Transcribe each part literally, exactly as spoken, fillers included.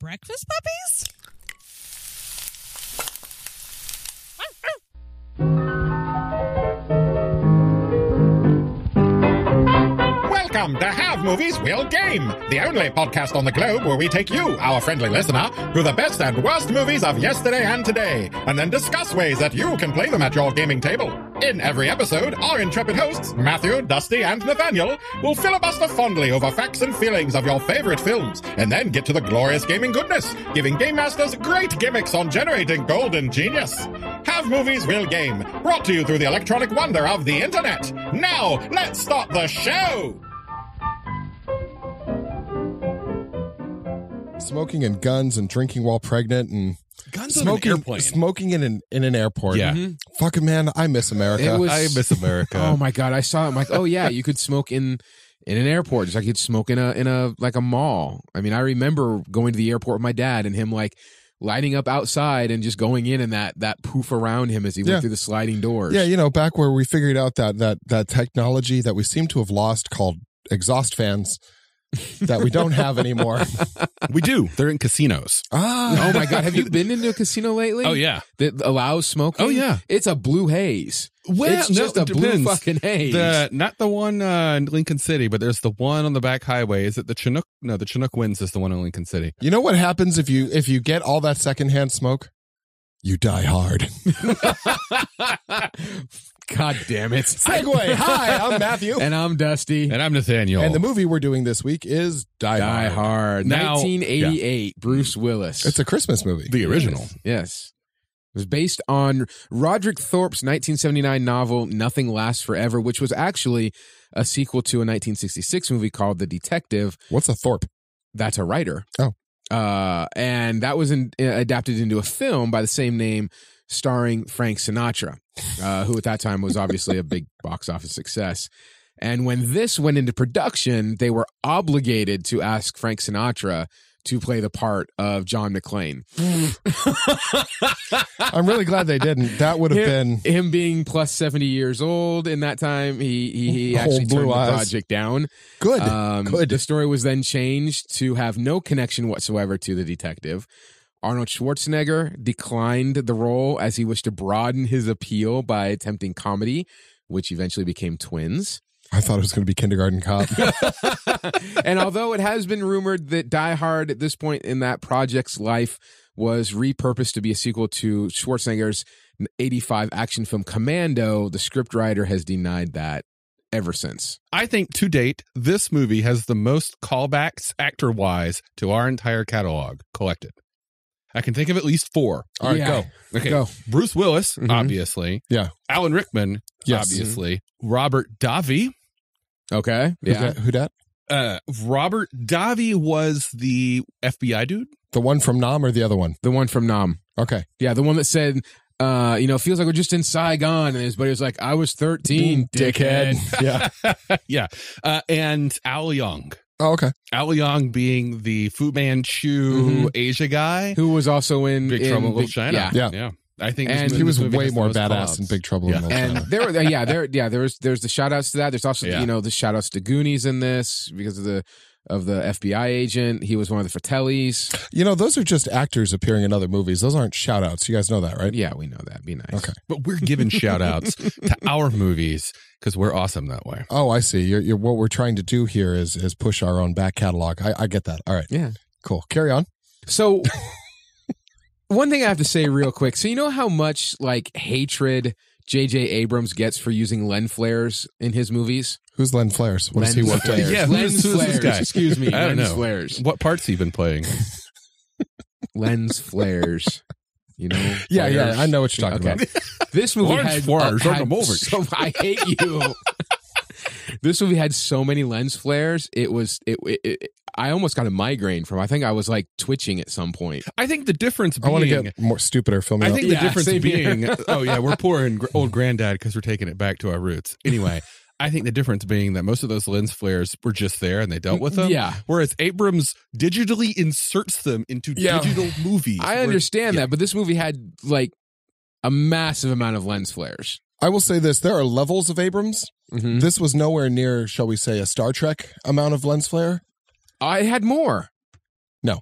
breakfast puppies? Welcome to Have Movies Will Game, the only podcast on the globe where we take you, our friendly listener, through the best and worst movies of yesterday and today, and then discuss ways that you can play them at your gaming table. In every episode, our intrepid hosts, Matthew, Dusty, and Nathaniel, will filibuster fondly over facts and feelings of your favorite films, and then get to the glorious gaming goodness, giving game masters great gimmicks on generating golden genius. Have Movies Will Game, brought to you through the electronic wonder of the internet. Now, let's start the show! Smoking and guns and drinking while pregnant and guns smoking, on an airplane. Smoking in an in an airport. Yeah, mm-hmm. Fucking man, I miss America. Was, I miss America. Oh my god, I saw it. I'm like, oh yeah, you could smoke in in an airport, just like you'd smoke in a in a like a mall. I mean, I remember going to the airport with my dad and him like lining up outside and just going in and that that poof around him as he yeah. went through the sliding doors. Yeah, you know, back where we figured out that that that technology that we seem to have lost called exhaust fans. That we don't have anymore. We do. They're in casinos. Ah. Oh, my God. Have you been into a casino lately? Oh, yeah. That allows smoking? Oh, yeah. It's a blue haze. Well, it's just no, it a depends. Blue fucking haze. The, not the one uh, in Lincoln City, but there's the one on the back highway. Is it the Chinook? No, the Chinook Winds is the one in Lincoln City. You know what happens if you if you get all that secondhand smoke? You die hard. God damn it. Segway. Hi, I'm Matthew. And I'm Dusty. And I'm Nathaniel. And the movie we're doing this week is Die, Die Hard. Hard. Now, nineteen eighty-eight, yeah. Bruce Willis. It's a Christmas movie. The original. Yes. yes. It was based on Roderick Thorpe's nineteen seventy-nine novel, Nothing Lasts Forever, which was actually a sequel to a nineteen sixty-six movie called The Detective. What's a Thorpe? That's a writer. Oh. Uh, and that was in, uh, adapted into a film by the same name, starring Frank Sinatra, uh, who at that time was obviously a big box office success. And when this went into production, they were obligated to ask Frank Sinatra to play the part of John McClane. I'm really glad they didn't. That would have him, been... Him being plus seventy years old in that time, he he, he actually turned eyes. the project down. Good, um, good. The story was then changed to have no connection whatsoever to The Detective. Arnold Schwarzenegger declined the role as he wished to broaden his appeal by attempting comedy, which eventually became Twins. I thought it was going to be Kindergarten Cop. And although it has been rumored that Die Hard at this point in that project's life was repurposed to be a sequel to Schwarzenegger's eighty-five action film Commando, the scriptwriter has denied that ever since. I think to date, this movie has the most callbacks actor-wise to our entire catalog collected. I can think of at least four. All right, yeah. go. Okay. Go. Bruce Willis, mm-hmm. obviously. Yeah. Alan Rickman, yes. obviously. Mm-hmm. Robert Davi. Okay. Yeah. Who dat? Uh, Robert Davi was the F B I dude. The one from Nam or the other one? The one from Nam. Okay. Yeah, the one that said, uh, you know, feels like we're just in Saigon. And his buddy was like, I was thirteen, dickhead. dickhead. Yeah. yeah. Uh, and Al Young. Oh, okay. Al Young being the Fu Manchu mm-hmm. Asia guy. Who was also in Big in, Trouble in Little China. Yeah. yeah. yeah. I think and he was way more badass in Big Trouble yeah. in Little China. And there were, yeah, there, yeah, there was, there's the shout outs to that. There's also, yeah. you know, the shout outs to Goonies in this because of the, of the F B I agent. He was one of the Fratellis. You know, those are just actors appearing in other movies. Those aren't shout outs. You guys know that, right? Yeah, we know that. Be nice. Okay. But we're giving shout outs to our movies because we're awesome that way. Oh, I see. You're, you're, what we're trying to do here is, is push our own back catalog. I, I get that. All right. Yeah. Cool. Carry on. So... One thing I have to say real quick. So you know how much like hatred J J Abrams gets for using lens flares in his movies? Who's lens flares? What lens is he worked on? Yeah, lens who's, flares. Who's Excuse me. I don't lens know. flares. What parts he been playing? Lens flares. You know? Yeah, flares. yeah. I know what you're talking okay. about. This movie had, flares, uh, had so, I hate you. This movie had so many lens flares. It was it, it, it I almost got a migraine from. I think I was like twitching at some point. I think the difference being I want to get more stupider filming. I think up. the yeah, difference being oh yeah, we're poor and old granddad because we're taking it back to our roots. Anyway, I think the difference being that most of those lens flares were just there and they dealt with them. Yeah. Whereas Abrams digitally inserts them into yeah. digital movies. I understand where, that, yeah. but this movie had like a massive amount of lens flares. I will say this, there are levels of Abrams. Mm-hmm. This was nowhere near, shall we say, a Star Trek amount of lens flare. I had more. No.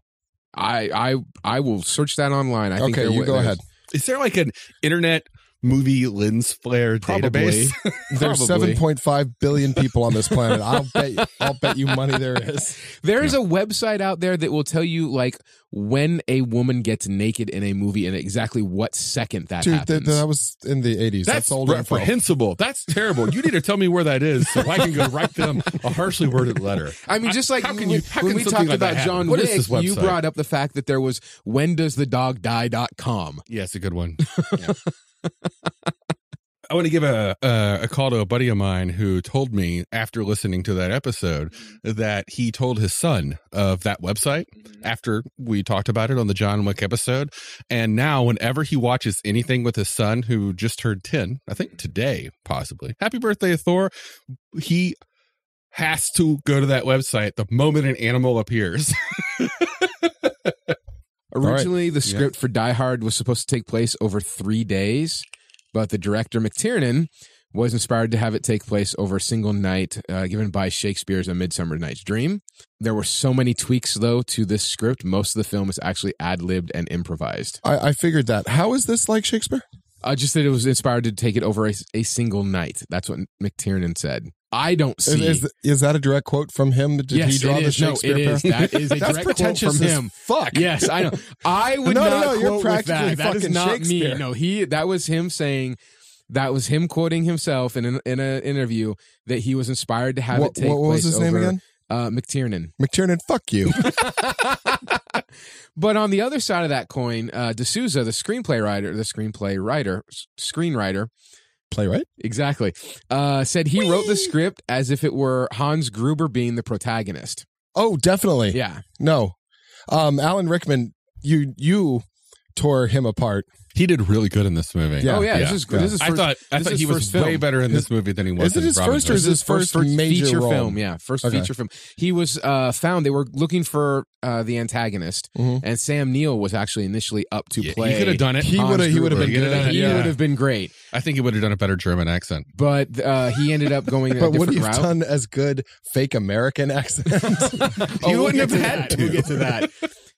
I I I will search that online. I okay, think you go ahead. Is there like an internet movie lens flare Probably. database? There's seven point five billion people on this planet. I'll bet you, I'll bet you money there is. There is yeah. a website out there that will tell you like when a woman gets naked in a movie and exactly what second that Dude, happens. Th- that was in the eighties. That's, That's old reprehensible. Info. That's terrible. You need to tell me where that is so I can go write them a harshly worded letter. I mean, just like I, how can you, how when can we talked like about John Wick, you brought up the fact that there was when does the dog die dot com. Yes, yeah, a good one. Yeah. I want to give a, a a call to a buddy of mine who told me after listening to that episode that he told his son of that website after we talked about it on the John Wick episode. And now whenever he watches anything with his son, who just turned ten, I think today, possibly. Happy birthday, Thor. He has to go to that website the moment an animal appears. Originally, right. the script yeah. for Die Hard was supposed to take place over three days, but the director, McTiernan, was inspired to have it take place over a single night, uh, given by Shakespeare's A Midsummer Night's Dream. There were so many tweaks, though, to this script. Most of the film is actually ad-libbed and improvised. I, I figured that. How is this like Shakespeare? Uh, just that it was inspired to take it over a, a single night. That's what McTiernan said. I don't see. Is, is, is that a direct quote from him? Did yes, he draw the Shakespeare no, it is. That is a direct quote from him. Fuck. Yes, I know. I would no, not no, no, quote you're with that. That is not me. No, he. That was him saying. That was him quoting himself in an in an interview that he was inspired to have what, it take what place. What was his over, name again? Uh, McTiernan. McTiernan. Fuck you. But on the other side of that coin, uh, D'Souza, the screenplay writer, the screenplay writer, screenwriter. Playwright? Exactly. Uh, said he Whee! wrote the script as if it were Hans Gruber being the protagonist. Oh, definitely. Yeah. No. Um, Alan Rickman, you you tore him apart. He did really good in this movie. Yeah. Oh, yeah. yeah. This is good. Yeah. I thought, I thought he was film. way better in his, this movie than he was in Robin Hood. Is it his Robin first or is his first, first major feature role? film? Yeah, first okay. feature film. He was uh, found, they were looking for uh, the antagonist, mm-hmm. and Sam Neill was actually initially up to yeah, play. He could have done it. He would have been, been, yeah. yeah. been great. I think he would have done a better German accent. But uh, he ended up going a but different route. But would he have done as good fake American accent? oh, you wouldn't have had to. We'll get to that.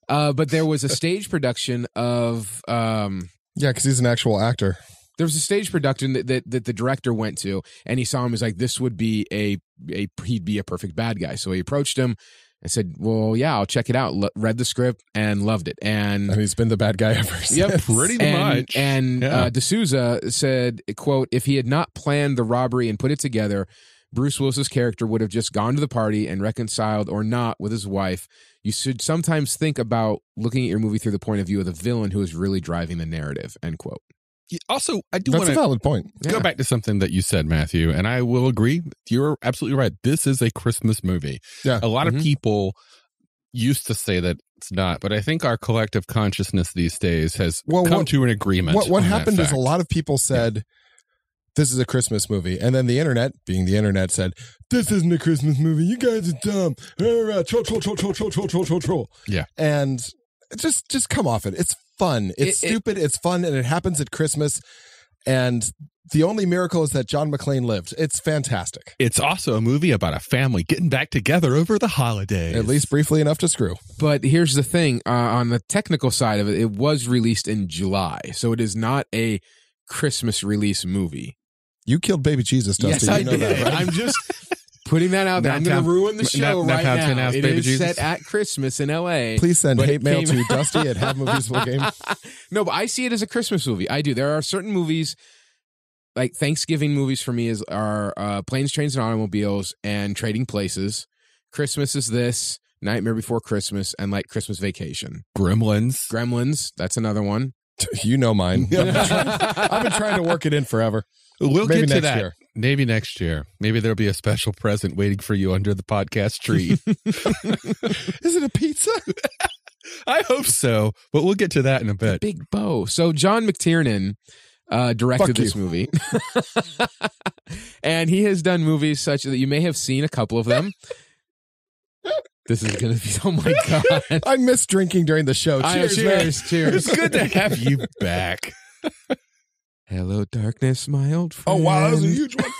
Uh, but there was a stage production of... Um, yeah, because he's an actual actor. There was a stage production that, that that the director went to, and he saw him. He's like, this would be a, a... He'd be a perfect bad guy. So he approached him and said, well, yeah, I'll check it out. L- read the script and loved it. And, and he's been the bad guy ever since. Yep, pretty and, much. And yeah. uh, D'Souza said, quote, if he had not planned the robbery and put it together... Bruce Willis's character would have just gone to the party and reconciled or not with his wife. You should sometimes think about looking at your movie through the point of view of the villain who is really driving the narrative, end quote. Also, I do want to... That's a valid point. Go yeah. back to something that you said, Matthew, and I will agree. You're absolutely right. This is a Christmas movie. Yeah. A lot mm-hmm. of people used to say that it's not, but I think our collective consciousness these days has well, come what, to an agreement. What, what happened is a lot of people said... Yeah. This is a Christmas movie. And then the internet, being the internet, said, this isn't a Christmas movie. You guys are dumb. Troll, troll, troll, troll, troll, troll, troll, troll. Yeah. And just just come off it. It's fun. It's it, stupid. It, it's fun. And it happens at Christmas. And the only miracle is that John McClane lived. It's fantastic. It's also a movie about a family getting back together over the holidays. At least briefly enough to screw. But here's the thing. Uh, on the technical side of it, it was released in July. So it is not a Christmas release movie. You killed baby Jesus, Dusty. Yes, I you know did. That, right? I'm just putting that out there. I'm going to ruin the show right now. It is set at Christmas in L A. Please send hate mail to Dusty at Have Movies Will Game. No, but I see it as a Christmas movie. I do. There are certain movies, like Thanksgiving movies for me, is are uh, Planes, Trains, and Automobiles and Trading Places. Christmas is this, Nightmare Before Christmas, and like Christmas Vacation. Gremlins. Gremlins. That's another one. You know mine. I've been trying, I've been trying to work it in forever. We'll Maybe get to that. Year. Maybe next year. Maybe there'll be a special present waiting for you under the podcast tree. Is it a pizza? I hope so, but we'll get to that in a bit. A big bow. So John McTiernan uh, directed Fuck this you. movie. And he has done movies such that you may have seen a couple of them. This is going to be, oh my God. I miss drinking during the show. Cheers, I, cheers, cheers. It's good to have you back. Hello, darkness, my old friend. Oh, wow, that was a huge one.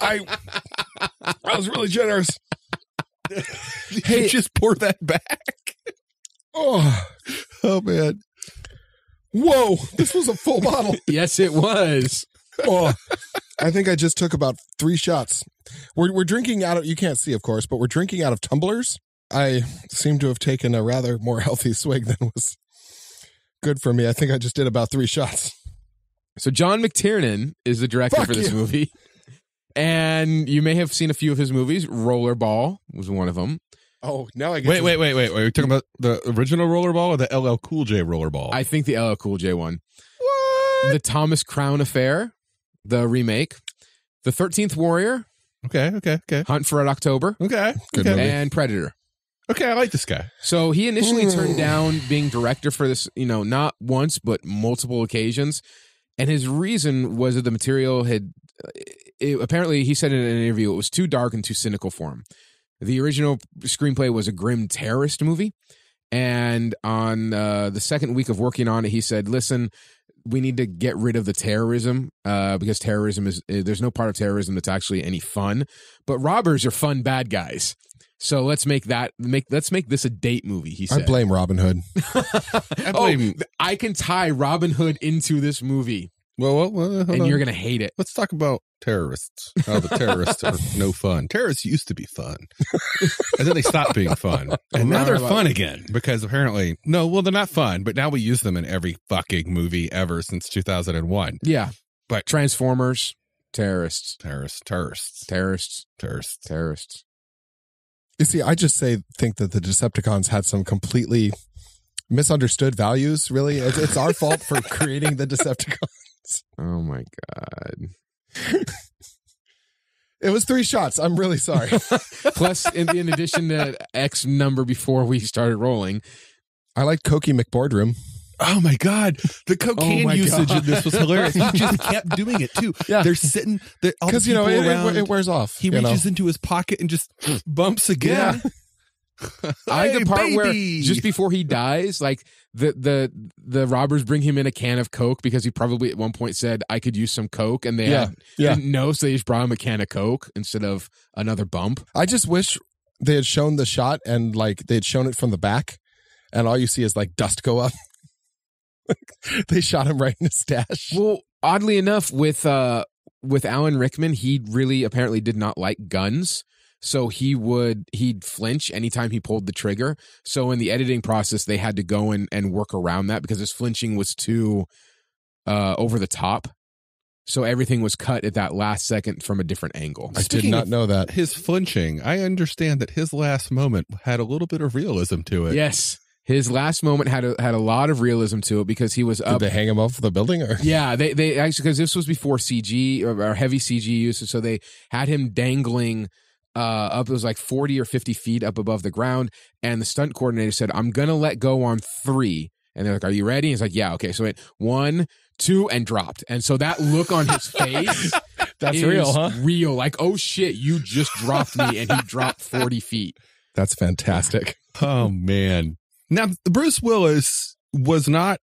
I, I was really generous. Hey, you just pour that back. Oh, oh man. Whoa, this was a full bottle. Yes, it was. Oh, I think I just took about three shots. We're, we're drinking out of, you can't see, of course, but we're drinking out of tumblers. I seem to have taken a rather more healthy swig than was good for me. I think I just did about three shots. So John McTiernan is the director Fuck for this you. movie. And you may have seen a few of his movies. Rollerball was one of them. Oh, now I get. Wait, to... wait, wait, wait, wait. Are you talking about the original Rollerball or the L L Cool J Rollerball? I think the L L Cool J one. What? The Thomas Crown Affair, the remake. The thirteenth Warrior. Okay, okay, okay. Hunt for Red October. Okay. Good okay. movie. And Predator. Okay, I like this guy. So he initially Ooh. turned down being director for this, you know, not once, but multiple occasions. And his reason was that the material had, it, apparently he said in an interview, it was too dark and too cynical for him. The original screenplay was a grim terrorist movie. And on uh, the second week of working on it, he said, listen, we need to get rid of the terrorism uh, because terrorism is, there's no part of terrorism that's actually any fun. But robbers are fun bad guys. So let's make that make let's make this a date movie. He said, "I blame Robin Hood." I blame. Oh, I can tie Robin Hood into this movie. Well, well, well and on. You're gonna hate it. Let's talk about terrorists. How the terrorists are no fun. Terrorists used to be fun, and then they stopped being fun, and now they're fun again because apparently no, well they're not fun, but now we use them in every fucking movie ever since two thousand one. Yeah, but Transformers, terrorists, terrorists, terrorists, terrorists, terrorists, terrorists. You see, I just say think that the Decepticons had some completely misunderstood values, really. It's, it's our fault for creating the Decepticons. Oh, my God. It was three shots. I'm really sorry. Plus, in, in addition to X number before we started rolling, I like Cokie McBoardroom. Oh, my God. The cocaine oh usage God. in this was hilarious. He just kept doing it, too. Yeah. They're sitting. Because, the you know, it, around, it wears off. He reaches know. into his pocket and just bumps again. Yeah. I hey, the part baby. where just before he dies, like the, the the robbers bring him in a can of Coke because he probably at one point said, I could use some Coke. And they yeah. Had, yeah. didn't know, so they just brought him a can of Coke instead of another bump. I just wish they had shown the shot and, like, they had shown it from the back. And all you see is, like, dust go up. They shot him right in his stash. Well, oddly enough, with uh, with Alan Rickman, he really apparently did not like guns. So he would, he'd flinch anytime he pulled the trigger. So in the editing process, they had to go in and work around that because his flinching was too uh, over the top. So everything was cut at that last second from a different angle. I Speaking did not know that. His flinching, I understand that his last moment had a little bit of realism to it. Yes. His last moment had a, had a lot of realism to it because he was up. Did they hang him off the building? Or? Yeah, they they actually, because this was before C G or, or heavy C G usage, so they had him dangling uh, up. It was like forty or fifty feet up above the ground, and the stunt coordinator said, "I'm gonna let go on three," and they're like, "Are you ready?" And he's like, "Yeah, okay." So it one, two, and dropped, and so that look on his face. That's real, huh? Real, like, oh shit, you just dropped me, and he dropped forty feet. That's fantastic. Oh man. Now, Bruce Willis was not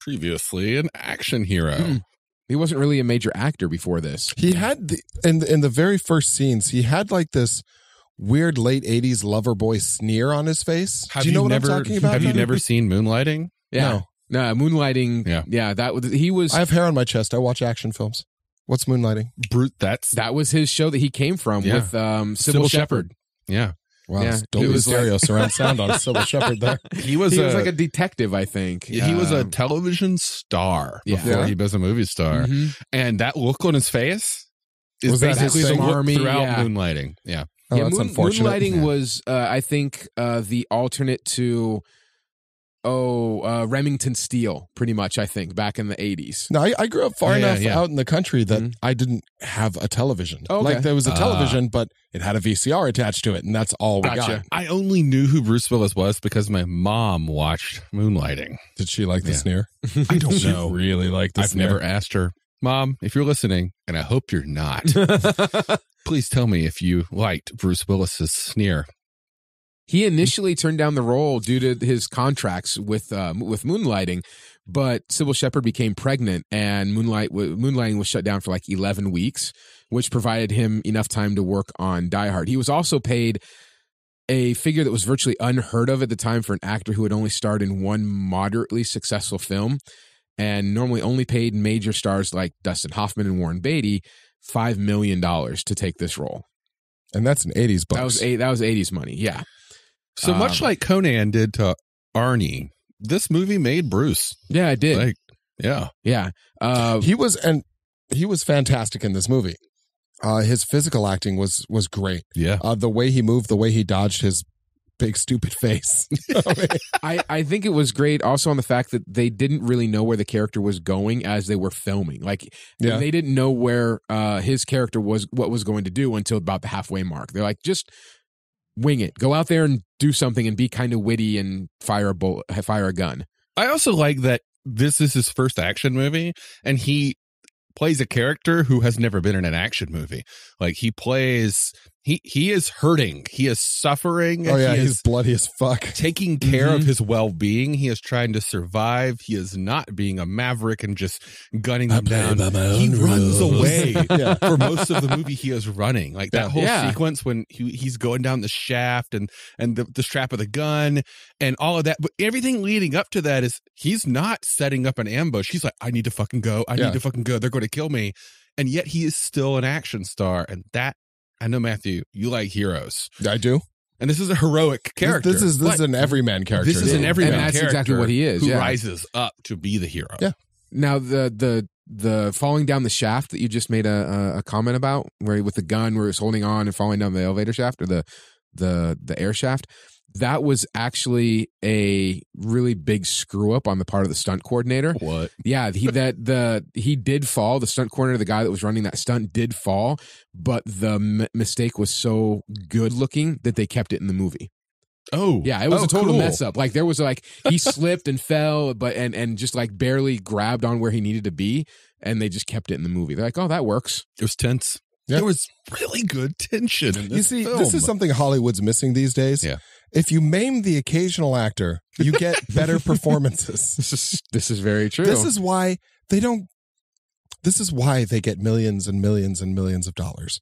previously an action hero. Mm. He wasn't really a major actor before this. He had, the, in, in the very first scenes, he had like this weird late eighties lover boy sneer on his face. Have Do you know you what never, I'm talking about? Have you never movie? seen Moonlighting? Yeah. No, no Moonlighting. Yeah. yeah, that was he was. I have hair on my chest. I watch action films. What's Moonlighting? Brute, that's that was his show that he came from yeah. with um, Cybill Shepherd. Yeah. Wow, yeah, it was stereo like, surround sound on Cybill Shepherd there. He was, he was a, like a detective, I think. Yeah. He was a television star yeah. before yeah. he was a movie star. Mm-hmm. And that look on his face is was basically the look throughout yeah. Moonlighting. Yeah, oh, yeah that's moon, unfortunate. Moonlighting yeah. was, uh, I think, uh, the alternate to oh uh, Remington Steele, pretty much, I think, back in the eighties. No, I, I grew up far yeah, enough yeah. out in the country that mm-hmm. I didn't have a television. Oh, okay. Like, there was a television, uh, but it had a V C R attached to it, and that's all we gotcha. got. I only knew who Bruce Willis was because my mom watched Moonlighting. Did she like the yeah. sneer? I don't she know. really like the I've sneer. never asked her. Mom, if you're listening, and I hope you're not, please tell me if you liked Bruce Willis's sneer. He initially turned down the role due to his contracts with uh, with Moonlighting, but Cybill Shepherd became pregnant, and Moonlight Moonlighting was shut down for like eleven weeks, which provided him enough time to work on Die Hard. He was also paid a figure that was virtually unheard of at the time for an actor who had only starred in one moderately successful film and normally only paid major stars like Dustin Hoffman and Warren Beatty five million dollars to take this role. And that's an eighties bucks. That was, a, that was eighties money, yeah. So um, much like Conan did to Arnie, this movie made Bruce. Yeah, it did. Like, yeah. Yeah. Uh, he was and he was fantastic in this movie. Uh, his physical acting was was great. Yeah. Uh, the way he moved, the way he dodged his big stupid face. I, mean, I, I think it was great also on the fact that they didn't really know where the character was going as they were filming. Like yeah. they didn't know where uh, his character was, what was going to do until about the halfway mark. They're like, just wing it. Go out there and do something and be kind of witty and fire a bullet, fire a gun. I also like that this is his first action movie and he plays a character who has never been in an action movie. Like he plays, he he is hurting. He is suffering. Oh yeah, he he's bloody as fuck. Taking care mm-hmm. of his well-being. He is trying to survive. He is not being a maverick and just gunning them down. He rules. runs away. yeah. For most of the movie, he is running. Like that yeah. whole yeah. sequence when he, he's going down the shaft and, and the, the strap of the gun and all of that. But everything leading up to that is he's not setting up an ambush. He's like, I need to fucking go. I yeah. need to fucking go. They're going to kill me. And yet he is still an action star. And that, I know, Matthew, you like heroes. I do. And this is a heroic character. This, this is this is an everyman character. This is an everyman and that's character. That's exactly what he is. Who yeah. rises up to be the hero. Yeah. Now, the the the falling down the shaft that you just made a a comment about, where with the gun, where it's holding on and falling down the elevator shaft or the the the air shaft, that was actually a really big screw up on the part of the stunt coordinator. What? Yeah, he that the he did fall. The stunt coordinator, the guy that was running that stunt, did fall, but the m- mistake was so good looking that they kept it in the movie. Oh, yeah, it was oh, a total cool. mess up. Like there was like he slipped and fell, but and and just like barely grabbed on where he needed to be, and they just kept it in the movie. They're like, oh, that works. It was tense. Yep. There was really good tension in this You see, film. This is something Hollywood's missing these days. Yeah. If you maim the occasional actor, you get better performances. This is this is very true. This is why they don't this is why they get millions and millions and millions of dollars.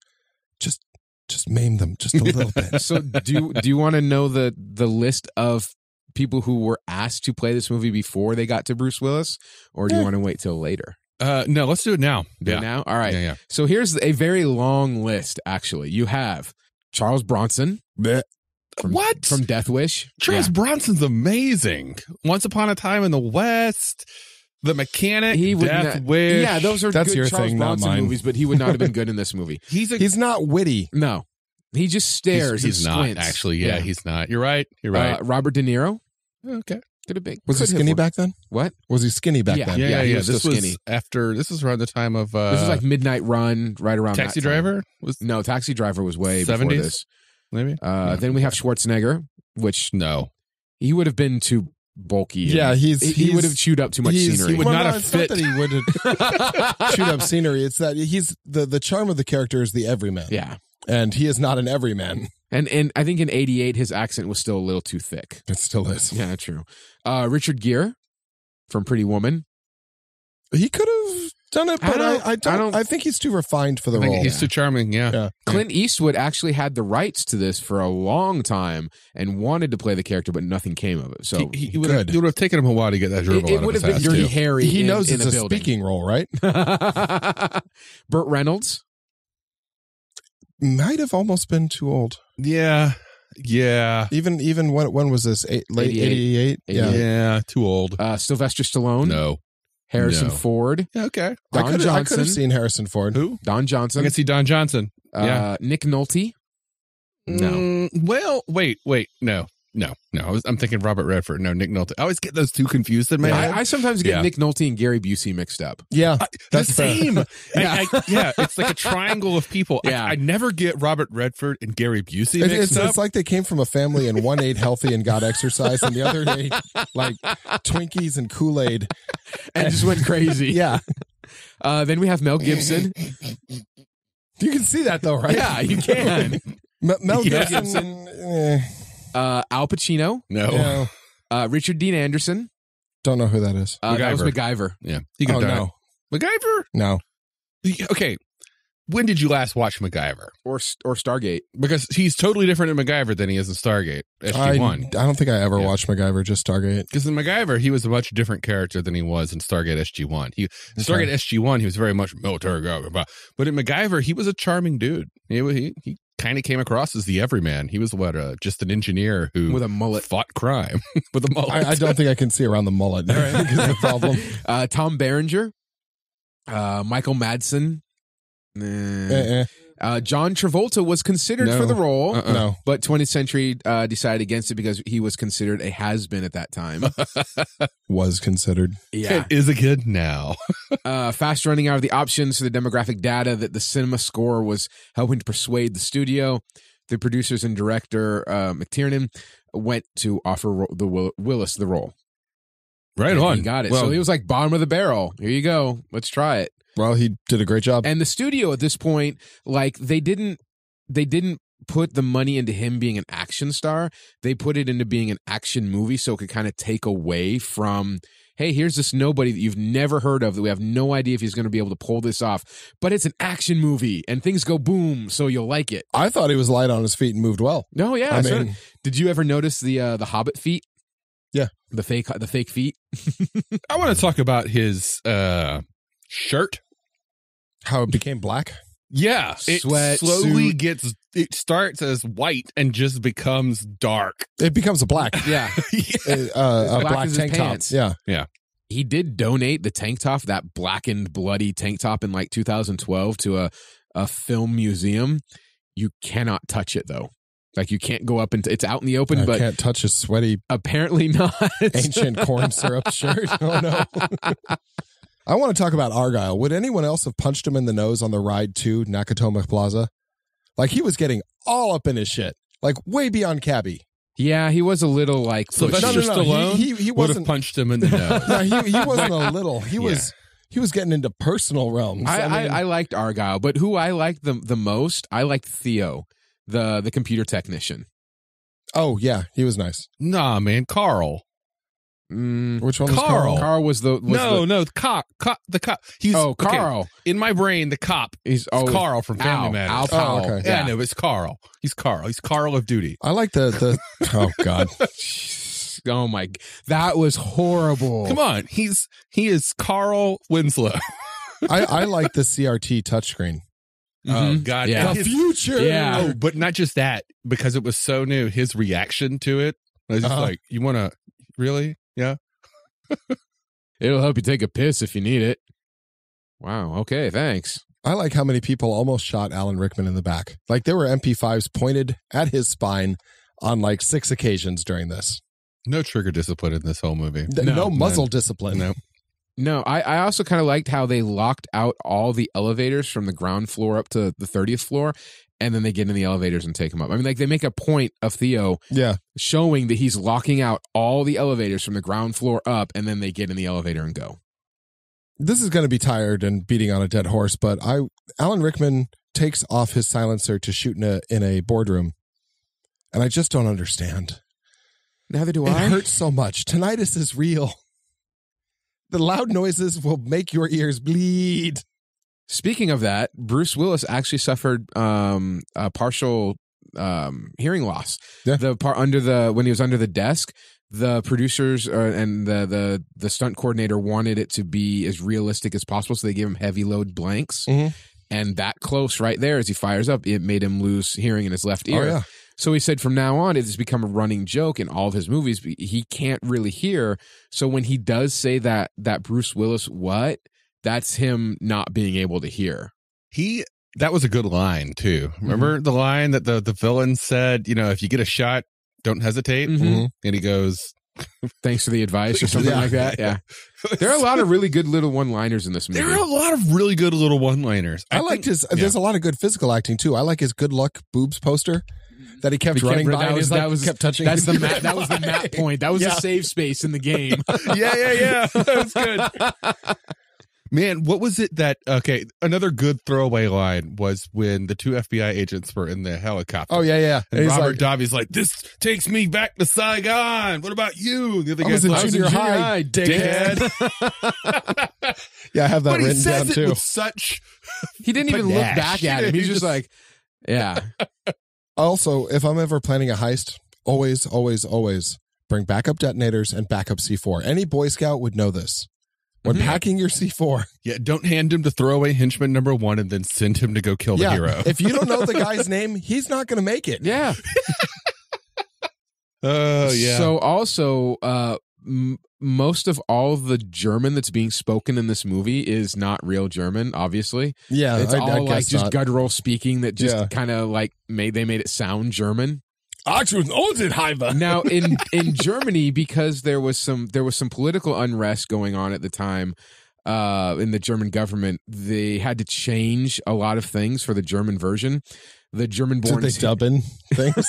Just just maim them just a little bit. So do do you want to know the the list of people who were asked to play this movie before they got to Bruce Willis, or do yeah. you want to wait till later? Uh, no, let's do it now. Do yeah. it now? All right. Yeah, yeah. So here's a very long list, actually. You have Charles Bronson. Blech. From, what? From Death Wish. Charles yeah. Bronson's amazing. Once Upon a Time in the West, The Mechanic, he Death not, Wish. Yeah, those are That's good your Charles thing, Bronson movies, but he would not have been good in this movie. he's a, he's not witty. No. He just stares he's, he's and squints. Not, actually. Yeah, yeah, he's not. You're right. You're right. Uh, Robert De Niro. Okay. Could have been. Was he skinny back then? What? Was he skinny back yeah. then? Yeah, yeah, yeah. He was yeah. This still skinny. Was after, this was around the time of... Uh, this was like Midnight Run, right around Taxi Driver? Was, no, Taxi Driver was way seventies? Before this. Maybe. Uh, no. Then we have Schwarzenegger, which no, he would have been too bulky. Yeah, he's he, he he's, would have chewed up too much scenery. He would well, not no, have fit. Not that he would have chewed up scenery. It's that he's the the charm of the character is the everyman. Yeah, and he is not an everyman. And and I think in eighty-eight his accent was still a little too thick. It still is. Yeah, true. Uh, Richard Gere from Pretty Woman. He could have done it, but I don't, I, I, don't, I don't. I think he's too refined for the role. He's yeah. too charming. Yeah. yeah. Clint Eastwood actually had the rights to this for a long time and wanted to play the character, but nothing came of it. So he, he would have, it would have taken him a while to get that gerbil. It, it would have been Dirty Harry. He in, knows in it's a, a speaking role, right? Burt Reynolds might have almost been too old. Yeah. Yeah. Even even when when was this? Eight, late eighty-eight. Yeah. yeah. Too old. Uh, Sylvester Stallone. No. Harrison no. Ford. Yeah, okay. Don I could I could have seen Harrison Ford. Who? Don Johnson. I can see Don Johnson. Uh, yeah. Nick Nolte. No. Mm, well, wait, wait. No, no, no. I was, I'm thinking Robert Redford. No, Nick Nolte. I always get those two confused in my yeah. head. I, I sometimes get yeah. Nick Nolte and Gary Busey mixed up. Yeah. I, that's the same. I, yeah. I, yeah. It's like a triangle of people. Yeah. I, I never get Robert Redford and Gary Busey mixed it, it's, up. It's like they came from a family and one ate healthy and got exercise and the other ate like Twinkies and Kool-Aid. And just went crazy. Yeah. Uh, then we have Mel Gibson. You can see that though, right? Yeah, you can. M- Mel yeah. Gibson. Eh. Uh, Al Pacino. No. no. Uh, Richard Dean Anderson. Don't know who that is. Uh, that was MacGyver. Yeah. He could oh, die. No. MacGyver? No. Okay. When did you last watch MacGyver? Or or Stargate. Because he's totally different in MacGyver than he is in Stargate. S G one. I, I don't think I ever yeah. watched MacGyver, just Stargate. Because in MacGyver, he was a much different character than he was in Stargate S G one. He, in Stargate okay. S G one, he was very much military. But in MacGyver, he was a charming dude. He, he, he kind of came across as the everyman. He was what uh, just an engineer who with a mullet fought crime. With a mullet. I, I don't think I can see around the mullet. All right. Is the problem. Uh, Tom Berenger. Uh, Michael Madsen. Nah. Uh-uh. Uh, John Travolta was considered no. for the role, uh-uh. no. but twentieth Century uh, decided against it because he was considered a has-been at that time. Was considered. Yeah. It is a kid now. uh, fast running out of the options for the demographic data that the cinema score was helping to persuade the studio. The producers and director, uh, McTiernan, went to offer the Will- Willis the role. Right and on. He got it. Well, so he was like, bottom of the barrel. Here you go. Let's try it. Well, he did a great job. And the studio at this point, like they didn't they didn't put the money into him being an action star. They put it into being an action movie so it could kind of take away from, hey, here's this nobody that you've never heard of that we have no idea if he's going to be able to pull this off. But it's an action movie and things go boom, so you'll like it. I thought he was light on his feet and moved well. No, yeah. I mean, sort of. Did you ever notice the uh, the Hobbit feet? Yeah. The fake the fake feet? I want to talk about his uh, shirt. How it became black? Yeah. It Sweat, slowly suit. gets, it starts as white and just becomes dark. It becomes a black. Yeah. yeah. Uh, uh, a black, black tank top. Yeah. Yeah. He did donate the tank top, that blackened, bloody tank top in like two thousand twelve to a, a film museum. You cannot touch it though. Like you can't go up and t- it's out in the open, I but can't touch a sweaty, apparently not ancient corn syrup shirt. Oh no. I want to talk about Argyle. Would anyone else have punched him in the nose on the ride to Nakatomi Plaza? Like, he was getting all up in his shit. Like, way beyond cabbie. Yeah, he was a little, like, pushy. Sylvester no, no, no. Stallone he, he, he would have punched him in the nose. No, he, he wasn't a little. He yeah. was he was getting into personal realms. I, I, mean, I, I liked Argyle, but who I liked the, the most, I liked Theo, the, the computer technician. Oh, yeah, he was nice. Nah, man, Carl. Mm, Which one Carl. was Carl? Carl was the was no, the, no the cop, cop, the cop. He's oh Carl okay. in my brain. The cop is oh, Carl from Family Matters. Al oh, okay. yeah, yeah, no, it's Carl. He's Carl. He's Carl of Duty. I like the the. Oh God. Oh my, that was horrible. Come on, he's he is Carl Winslow. I, I like the C R T touchscreen. Mm-hmm. Oh God, yeah. the future. Yeah, oh, but not just that, because it was so new. His reaction to it was just uh-huh. like, "You want to really?" Yeah. It'll help you take a piss if you need it. Wow. Okay. Thanks. I like how many people almost shot Alan Rickman in the back. Like there were M P fives pointed at his spine on like six occasions during this. No trigger discipline in this whole movie. No, no, no muzzle discipline. No. No, I, I also kind of liked how they locked out all the elevators from the ground floor up to the thirtieth floor. And then they get in the elevators and take him up. I mean, like, they make a point of Theo yeah. showing that he's locking out all the elevators from the ground floor up, and then they get in the elevator and go. This is going to be tired and beating on a dead horse, but I Alan Rickman takes off his silencer to shoot in a, in a boardroom, and I just don't understand. Neither do I. It hurts so much. Tinnitus is real. The loud noises will make your ears bleed. Speaking of that, Bruce Willis actually suffered um, a partial um, hearing loss. Yeah. The part under the when he was under the desk, the producers uh, and the, the the stunt coordinator wanted it to be as realistic as possible, so they gave him heavy load blanks. Mm-hmm. And that close right there, as he fires up, it made him lose hearing in his left ear. Oh, yeah. So he said from now on, it's become a running joke in all of his movies. He can't really hear. So when he does say that that Bruce Willis what. That's him not being able to hear. He that was a good line too. Remember mm-hmm. the line that the, the villain said, you know, if you get a shot, don't hesitate. Mm-hmm. And he goes, thanks for the advice or something yeah. like that. Yeah. There are a lot of really good little one-liners in this movie. There are a lot of really good little one-liners. I, I liked his yeah. there's a lot of good physical acting too. I like his good luck boobs poster. That he kept, kept running by. That was, like, that was, kept touching that's the map, that was the map point. That was yeah. a safe space in the game. yeah, yeah, yeah. That was good. Man, what was it that, okay, another good throwaway line was when the two F B I agents were in the helicopter. Oh, yeah, yeah. And, and Robert like, Davi's like, this takes me back to Saigon. What about you? The other guy's like, I was in junior high, dickhead. Yeah, I have that but written he says down it too. With such he didn't even look back at him. He's just like, yeah. Also, if I'm ever planning a heist, always, always, always bring backup detonators and backup C four. Any Boy Scout would know this. When mm-hmm. packing your C four. Yeah, don't hand him to throwaway henchman number one and then send him to go kill yeah, the hero. If you don't know the guy's name, he's not going to make it. Yeah. Oh, uh, yeah. So also, uh, m- most of all the German that's being spoken in this movie is not real German, obviously. Yeah. It's I, all I like just not. guttural speaking that just yeah. kind of like made they made it sound German. Now in in Germany, because there was some there was some political unrest going on at the time uh, in the German government, they had to change a lot of things for the German version. The German-born Did they dub in things?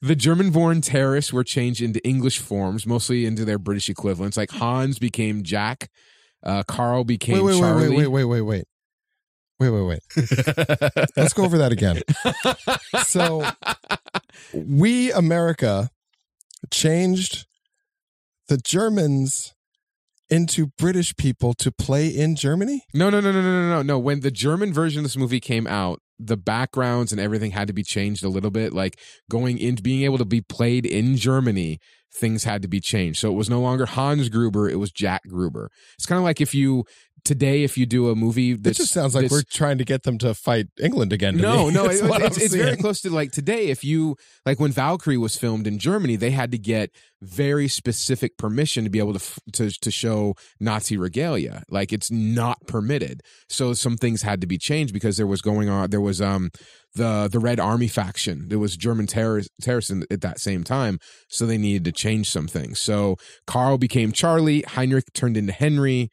The German-born terrorists were changed into English forms, mostly into their British equivalents. Like Hans became Jack, uh, Carl became wait, wait, Charlie. Wait, wait, wait, wait, wait, wait, wait, wait. Let's go over that again. So, we America changed the Germans into British people to play in Germany? No, no, no, no, no, no, no. When the German version of this movie came out, the backgrounds and everything had to be changed a little bit. Like going into being able to be played in Germany, things had to be changed. So it was no longer Hans Gruber, it was Jack Gruber. It's kind of like if you today, if you do a movie that just sounds like we're trying to get them to fight England again. To no, me. no, it, it's, it's very close to like today. If you like when Valkyrie was filmed in Germany, they had to get very specific permission to be able to to to show Nazi regalia. Like it's not permitted. So some things had to be changed because there was going on. There was um the the Red Army faction. There was German terror, terrorists at that same time. So they needed to change some things. So Carl became Charlie. Heinrich turned into Henry.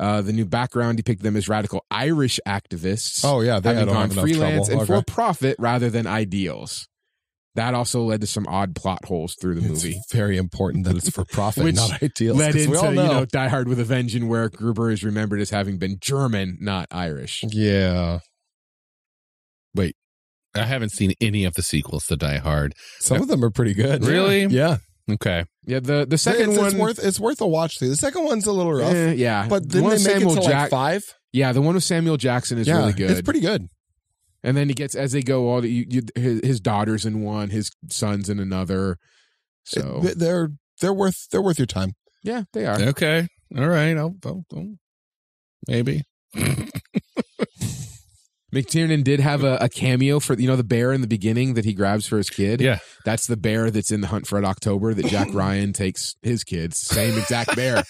Uh, the new background depicted them as radical Irish activists. Oh, yeah. They had gone freelance and okay. for profit rather than ideals. That also led to some odd plot holes through the movie. It's very important that it's for profit, not ideals. Led into, know. you know, Die Hard with a Vengeance, where Gruber is remembered as having been German, not Irish. Yeah. Wait. I haven't seen any of the sequels to Die Hard. Some I, of them are pretty good. Really? Yeah. yeah. Okay. Yeah, the, the second it's, one... It's worth, it's worth a watch, too. The second one's a little rough. Eh, yeah. But then the they make Samuel it to, Jack- like, five. Yeah, the one with Samuel Jackson is yeah, really good. It's pretty good. And then he gets, as they go, all the, you, you, his, his daughter's in one, his son's in another. So it, They're they're worth they're worth your time. Yeah, they are. Okay. All right. I'll, I'll, I'll, maybe. McTiernan did have a, a cameo for, you know, the bear in the beginning that he grabs for his kid. Yeah. That's the bear that's in The Hunt for Red October that Jack Ryan takes his kids. Same exact bear.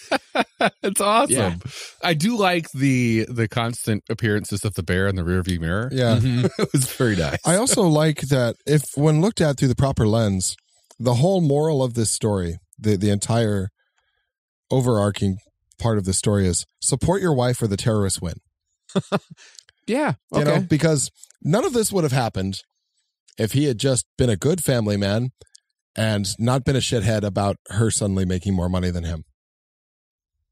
It's awesome. Yeah. I do like the the constant appearances of the bear in the rearview mirror. Yeah. Mm-hmm. It was very nice. I also like that if when looked at through the proper lens, the whole moral of this story, the, the entire overarching part of the story is support your wife or the terrorists win. Yeah, okay. You know, because none of this would have happened if he had just been a good family man and not been a shithead about her suddenly making more money than him.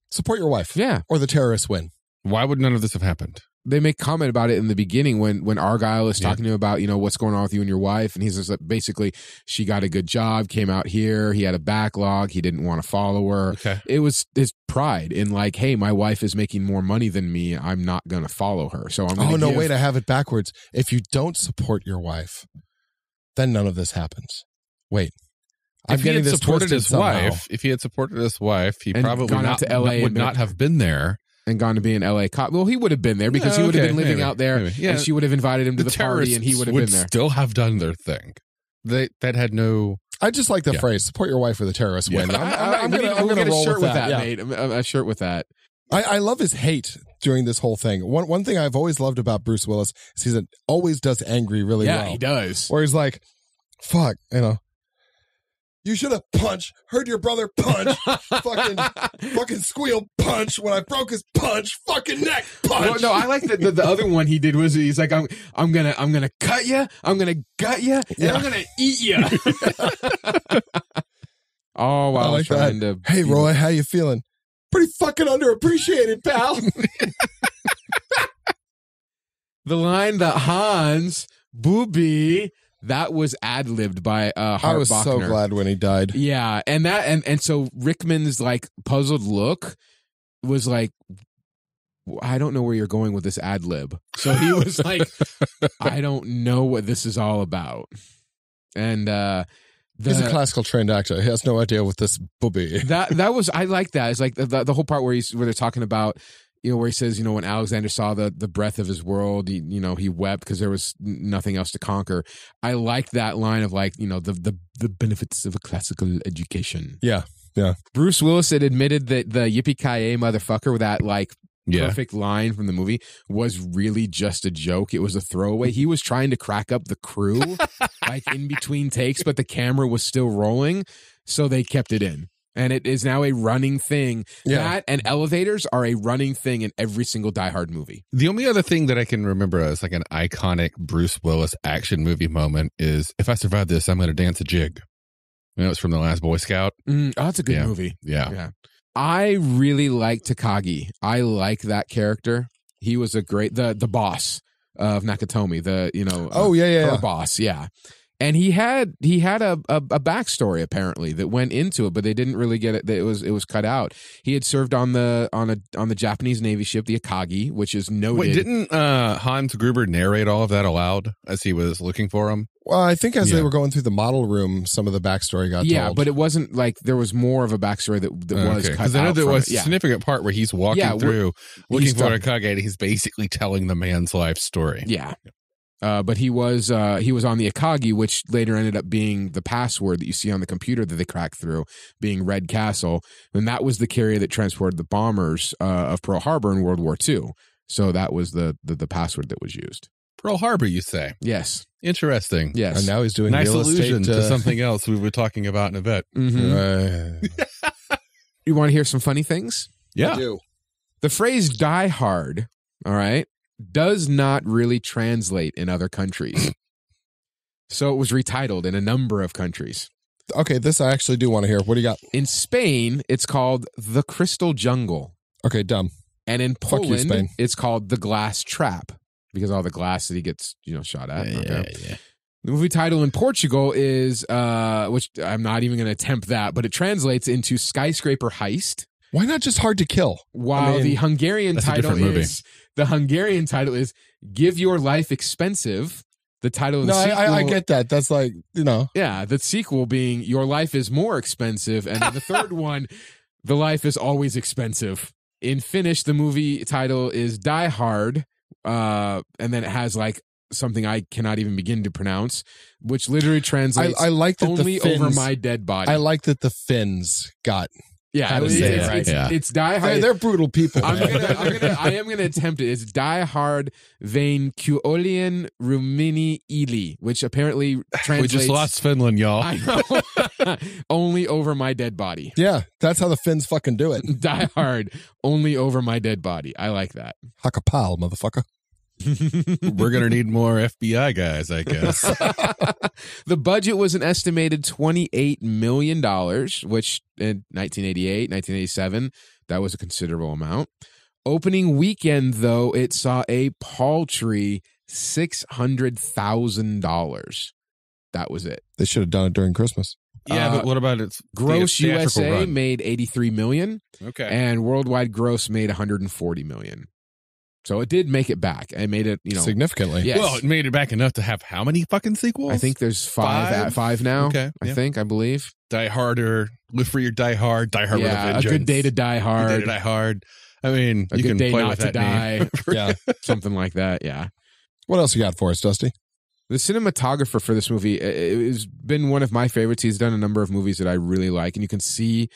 Support your wife. Yeah. Or the terrorists win. Why would none of this have happened? They make comment about it in the beginning when, when Argyle is talking yeah. to him about, you know, what's going on with you and your wife. And he says that basically she got a good job, came out here. He had a backlog. He didn't want to follow her. Okay. It was his pride in like, hey, my wife is making more money than me. I'm not going to follow her. So I'm going to Oh, no, give- wait, I have it backwards. If you don't support your wife, then none of this happens. Wait. If I'm he had this supported his somehow. wife, if he had supported his wife, he and probably gone not, out to L A not, would not have been there. And gone to be an L A cop. Well, he would have been there because yeah, he would okay, have been living maybe, out there, yeah. and she would have invited him to the, the party, and he would have would been there. Still have done their thing. They that had no. I just like the yeah. phrase "support your wife" or the terrorists yeah. win. I'm, I'm, I'm gonna, I'm gonna roll with that, that yeah. mate. A, a shirt with that. I, I love his hate during this whole thing. One one thing I've always loved about Bruce Willis is he always does angry really yeah, well. Yeah, he does. Where he's like, "Fuck," you know. You should have punched, heard your brother punch, fucking fucking squeal punch when I broke his punch, fucking neck punch. No, no I like that the, the other one he did was he's like, I'm I'm gonna I'm gonna cut you, I'm gonna gut you, and yeah. I'm gonna eat you. Oh, wow. I like trying that. To, hey, Roy, how you feeling? Pretty fucking underappreciated, pal. The line that Hans Booby. That was ad-libbed by uh, Hart Bochner. I was Bochner. so glad when he died. Yeah, and that and, and so Rickman's like puzzled look was like, I don't know where you're going with this ad lib. So he was like, I don't know what this is all about. And uh, the, he's a classical trained actor. He has no idea what this booby. That that was, I like that. It's like the, the, the whole part where he's, where they're talking about, you know, where he says, you know, when Alexander saw the, the breath of his world, he, you know, he wept because there was nothing else to conquer. I liked that line of like, you know, the, the, the benefits of a classical education. Yeah. Yeah. Bruce Willis had admitted that the yippee-ki-yay motherfucker with that like yeah. perfect line from the movie was really just a joke. It was a throwaway. He was trying to crack up the crew like in between takes, but the camera was still rolling. So they kept it in. And it is now a running thing. Yeah. That and elevators are a running thing in every single Die Hard movie. The only other thing that I can remember as like an iconic Bruce Willis action movie moment is, if I survive this, I'm going to dance a jig. You know, it's from The Last Boy Scout. Mm, oh, that's a good yeah. movie. Yeah. yeah. I really like Takagi. I like that character. He was a great, the the boss of Nakatomi, the, you know. Oh, uh, yeah, yeah. Her yeah. boss, yeah. And he had he had a, a a backstory apparently that went into it, but they didn't really get it. It was it was cut out. He had served on the on a on the Japanese Navy ship, the Akagi, which is noted. Wait, didn't uh, Hans Gruber narrate all of that aloud as he was looking for him? Well, I think as yeah. they were going through the model room, some of the backstory got yeah, told. Yeah, but it wasn't like there was more of a backstory that, that okay. was cut out. Because I know there was a yeah. significant part where he's walking yeah, through looking for a Akagi, and he's basically telling the man's life story. Yeah. Uh, but he was uh, he was on the Akagi, which later ended up being the password that you see on the computer that they cracked through, being Red Castle. And that was the carrier that transported the bombers uh, of Pearl Harbor in World War Two. So that was the, the the password that was used. Pearl Harbor, you say? Yes. Interesting. Yes. And now he's doing nice real allusion estate, uh, to something else we were talking about in a bit. Mm-hmm. uh. You want to hear some funny things? Yeah. I do. The phrase "die hard," all right, does not really translate in other countries. So it was retitled in a number of countries. Okay, this I actually do want to hear. What do you got? In Spain, it's called The Crystal Jungle. Okay, dumb. And in Poland, you, it's called The Glass Trap, because all the glass that he gets, you know, shot at. Yeah, okay. yeah, yeah. The movie title in Portugal is, uh, which I'm not even going to attempt that, but it translates into Skyscraper Heist. Why not just Hard to Kill? While I mean, the Hungarian title is... The Hungarian title is Give Your Life Expensive. The title of the no, sequel... No, I, I get that. That's like, you know... Yeah, the sequel being Your Life is More Expensive. And the third one, The Life is Always Expensive. In Finnish, the movie title is Die Hard. Uh, and then it has like something I cannot even begin to pronounce, which literally translates I, I like that only Finns, over my dead body. I like that the Finns got... Yeah, it's, say it's, it, right? it's, yeah, it's Die Hard. They're, they're brutal people. I'm gonna, I'm gonna, I am going to attempt it. It's Die Hard Vein Kuolian Rumini Ili, which apparently translates. We just lost Finland, y'all. I know. Only over my dead body. Yeah, that's how the Finns fucking do it. Die Hard, only over my dead body. I like that. Hakapal, motherfucker. We're going to need more F B I guys, I guess. The budget was an estimated twenty-eight million dollars, which in nineteen eighty-eight, nineteen eighty-seven, that was a considerable amount. Opening weekend, though, it saw a paltry six hundred thousand dollars. That was it. They should have done it during Christmas. Yeah, uh, but what about its gross? U S A run? Made eighty-three million dollars. Okay. And worldwide gross made one hundred forty million dollars. So it did make it back. It made it, you know, significantly. Yes. Well, it made it back enough to have how many fucking sequels? I think there's five. Five, at five now. Okay, I yeah. think I believe. Die Harder, Live Free or Die Hard, Die Hard yeah, with a Vengeance. A Good Day to Die Hard, a Good Day to Die Hard. I mean, a you good can day play not with to that die. Yeah, something like that. Yeah. What else you got for us, Dusty? The cinematographer for this movie has been one of my favorites. He's done a number of movies that I really like, and you can see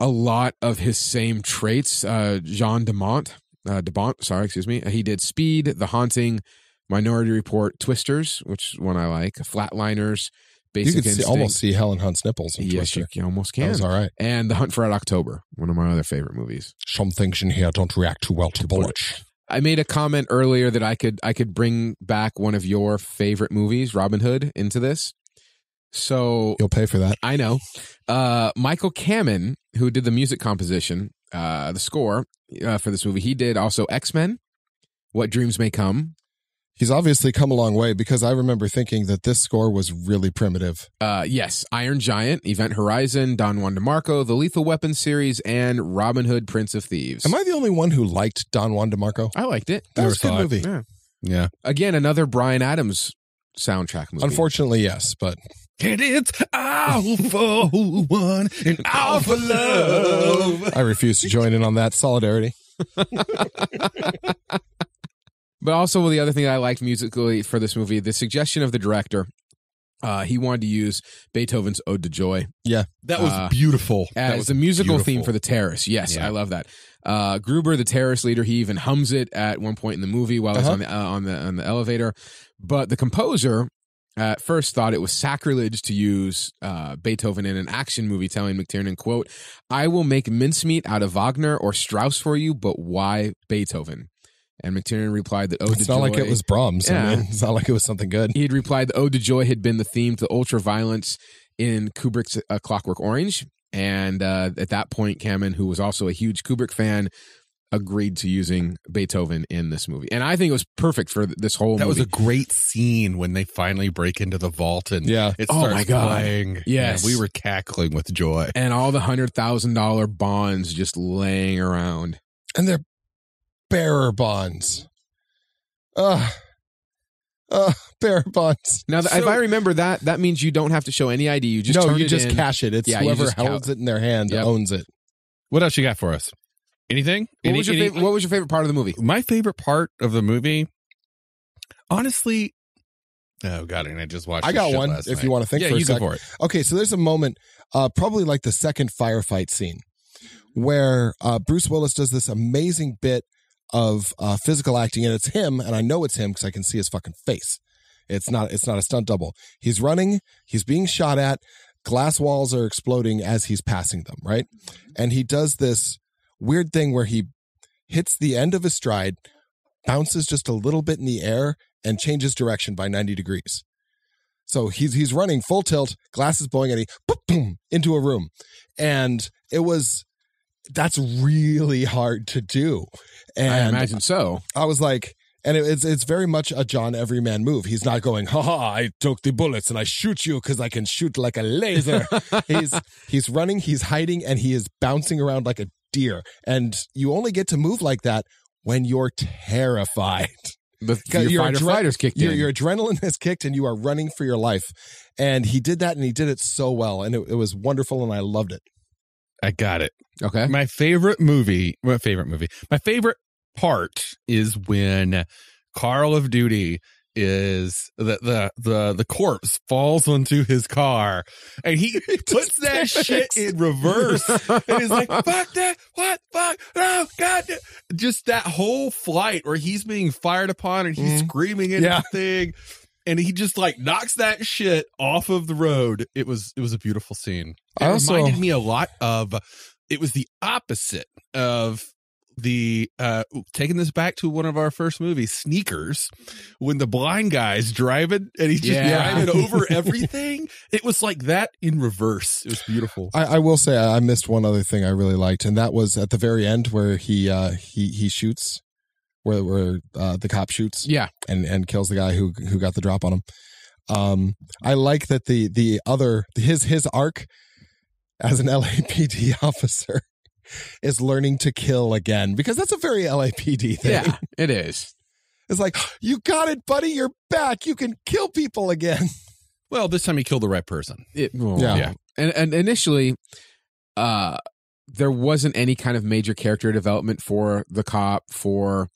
a lot of his same traits. Uh, Jan de Bont. Uh, de Bont, sorry, excuse me. He did Speed, The Haunting, Minority Report, Twisters, which is one I like, Flatliners, Basic Instinct. You can see, almost see Helen Hunt's nipples in yes, Twister. You almost can. That was all right. And The Hunt for Red October, one of my other favorite movies. Some things in here don't react too well to, to bullets. I made a comment earlier that I could I could bring back one of your favorite movies, Robin Hood, into this. So you'll pay for that. I know. Uh, Michael Kamen, who did the music composition, uh, the score. Uh, for this movie, he did also X-Men, What Dreams May Come. he's obviously come a long way, because I remember thinking that this score was really primitive. Uh, yes, Iron Giant, Event Horizon, Don Juan DeMarco, the Lethal Weapon series, and Robin Hood, Prince of Thieves. Am I the only one who liked Don Juan DeMarco? I liked it. That Never was a good it. movie. Yeah. yeah. Again, another Bryan Adams soundtrack movie. Unfortunately, yes, but... And it's all for one and all for love. I refuse to join in on that solidarity. But also, well, the other thing I liked musically for this movie, the suggestion of the director, uh, he wanted to use Beethoven's Ode to Joy. Yeah, that was uh, beautiful. As that was the musical beautiful. theme for The Terrace. Yes, yeah. I love that. Uh, Gruber, the terrorist leader, he even hums it at one point in the movie while uh-huh. he's on the, uh, on the on the elevator. But the composer at first thought it was sacrilege to use uh, Beethoven in an action movie, telling McTiernan, quote, "I will make mincemeat out of Wagner or Strauss for you, but why Beethoven?" And McTiernan replied that Ode it's to Joy... It's not like it was Brahms. Yeah. I mean, it's not like it was something good. He had replied that Ode to Joy had been the theme to ultraviolence in Kubrick's uh, Clockwork Orange. And uh, at that point, Kamen, who was also a huge Kubrick fan, agreed to using Beethoven in this movie. And I think it was perfect for this whole that movie. That was a great scene when they finally break into the vault and yeah. it starts oh my God. playing. Yes. Man, we were cackling with joy. And all the one hundred thousand dollars bonds just laying around. And they're... bearer bonds. Uh, uh, bearer bonds. Now, so, if I remember that, that means you don't have to show any I D. You just no, you just in. cash it. It's yeah, whoever holds it in their hand yep. owns it. What else you got for us? Anything? What, any, was your any, fav- what was your favorite part of the movie? My favorite part of the movie, honestly, oh God, and I just watched. I got one. If night. you want to think yeah, for you a second. For it. Okay, so there's a moment, uh, probably like the second firefight scene, where uh, Bruce Willis does this amazing bit of uh, physical acting, and it's him, and I know it's him because I can see his fucking face. It's not it's not a stunt double. He's running, he's being shot at, glass walls are exploding as he's passing them, right? And he does this weird thing where he hits the end of his stride, bounces just a little bit in the air, and changes direction by ninety degrees. So he's he's running full tilt, glass is blowing, and he boom, boom into a room. And it was that's really hard to do. And I imagine so. I was like, and it, it's it's very much a John Everyman move. He's not going, ha ha, I took the bullets and I shoot you because I can shoot like a laser. he's he's running, he's hiding, and he is bouncing around like a deer. And you only get to move like that when you're terrified. The, your your fighter adre- fighters kicked your, in. Your adrenaline is kicked and you are running for your life. And he did that, and he did it so well. And it, it was wonderful, and I loved it. I got it. Okay. My favorite movie, my favorite movie, my favorite part is when Call of Duty is the the the, the corpse falls onto his car and he, he puts that panics. shit in reverse and is like, fuck that, what, fuck, no, God. Just that whole flight where he's being fired upon and he's mm. screaming at yeah. the thing. And he just like knocks that shit off of the road. It was it was a beautiful scene. It also, reminded me a lot of. It was the opposite of the uh, taking this back to one of our first movies, Sneakers, when the blind guy's driving and he's just yeah. driving over everything. It was like that in reverse. It was beautiful. I, I will say I missed one other thing I really liked, and that was at the very end where he uh, he he shoots. Where where uh, the cop shoots, yeah, and, and kills the guy who who got the drop on him. Um, I like that the the other his his arc as an L A P D officer is learning to kill again, because that's a very L A P D thing. Yeah, it is. It's like, you got it, buddy. You're back. You can kill people again. Well, this time he killed the right person. It, well, yeah. yeah, and and initially, uh. there wasn't any kind of major character development for the cop, for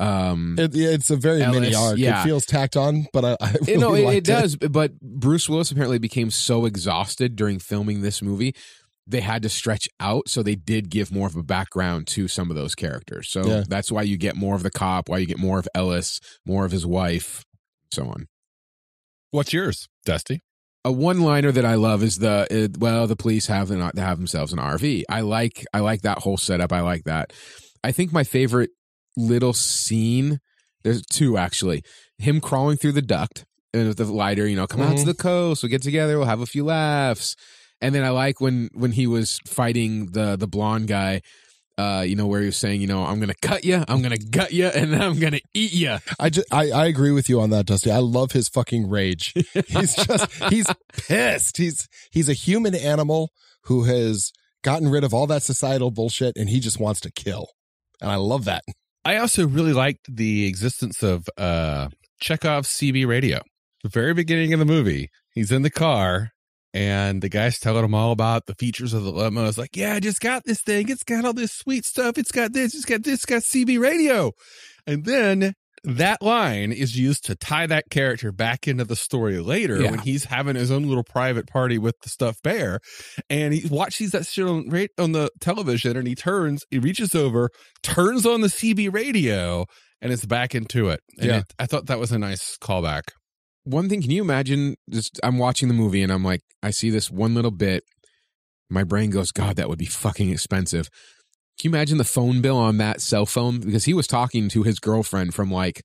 um it, it's a very Ellis, mini arc. Yeah. It feels tacked on, but I, I really you know, it, liked it does. It. But Bruce Willis apparently became so exhausted during filming this movie, they had to stretch out. So they did give more of a background to some of those characters. So yeah. that's why you get more of the cop, why you get more of Ellis, more of his wife, so on. What's yours, Dusty? A one-liner that I love is the it, well, the police have not have themselves an R V. I like I like that whole setup. I like that. I think my favorite little scene, there's two actually. Him crawling through the duct and with the lighter, you know, come mm-hmm. out to the coast. We'll get together. We'll have a few laughs. And then I like when when he was fighting the the blonde guy. Uh, you know, where he was saying, you know, I'm going to cut you, I'm going to gut you, and then I'm going to eat you. I, just, I I agree with you on that, Dusty. I love his fucking rage. He's just, he's pissed. He's he's a human animal who has gotten rid of all that societal bullshit, and he just wants to kill. And I love that. I also really liked the existence of uh, Chekhov's C B radio. The very beginning of the movie, he's in the car, and the guy's telling him all about the features of the limo. I was like, yeah, I just got this thing. It's got all this sweet stuff. It's got this. It's got this. It's got C B radio. And then that line is used to tie that character back into the story later yeah. when he's having his own little private party with the stuffed bear. And he watches that shit on, right, on the television, and he turns, he reaches over, turns on the C B radio, and it's back into it. And yeah. it, I thought that was a nice callback. One thing, can you imagine, just, I'm watching the movie and I'm like, I see this one little bit. My brain goes, God, that would be fucking expensive. Can you imagine the phone bill on that cell phone? Because he was talking to his girlfriend from like...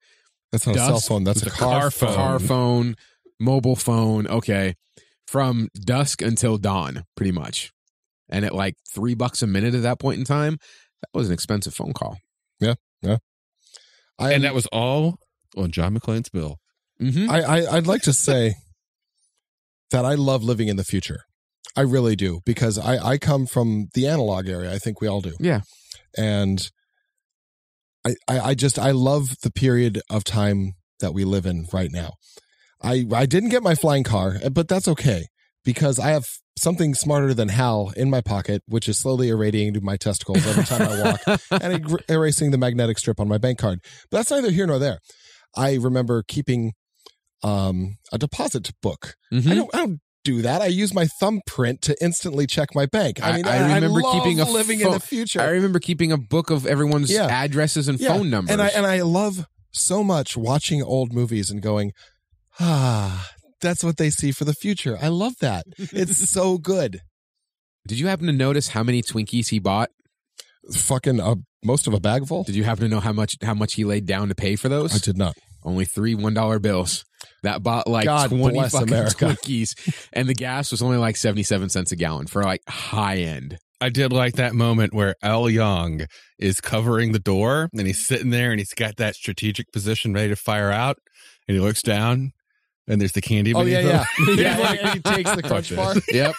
That's not Dust, a cell phone. That's a car, car phone. Car phone, mobile phone. Okay. From dusk until dawn, pretty much. And at like three bucks a minute at that point in time, that was an expensive phone call. Yeah. Yeah. I, and that was all on John McClane's bill. Mm-hmm. I, I, I'd like to say that I love living in the future. I really do, because I, I come from the analog area. I think we all do. Yeah. And I, I, I just, I love the period of time that we live in right now. I, I didn't get my flying car, but that's okay, because I have something smarter than Hal in my pocket, which is slowly irradiating my testicles every time I walk and er- erasing the magnetic strip on my bank card. But that's neither here nor there. I remember keeping... Um, a deposit book. Mm-hmm. I don't. I don't do that. I use my thumbprint to instantly check my bank. I mean, I, I remember I love keeping a living fo- in the future. I remember keeping a book of everyone's yeah. addresses and yeah. phone numbers. And I and I love so much watching old movies and going, ah, that's what they see for the future. I love that. It's so good. Did you happen to notice how many Twinkies he bought? Fucking uh, most of a bag full. Did you happen to know how much how much he laid down to pay for those? I did not. Only three one dollar bills. That bought like God twenty fucking America. Twinkies. And the gas was only like seventy-seven cents a gallon for like high end. I did like that moment where Al Young is covering the door and he's sitting there and he's got that strategic position ready to fire out. And he looks down and there's the candy. Oh, yeah, yeah. yeah, like, yeah. He takes the crunch bar. Yep.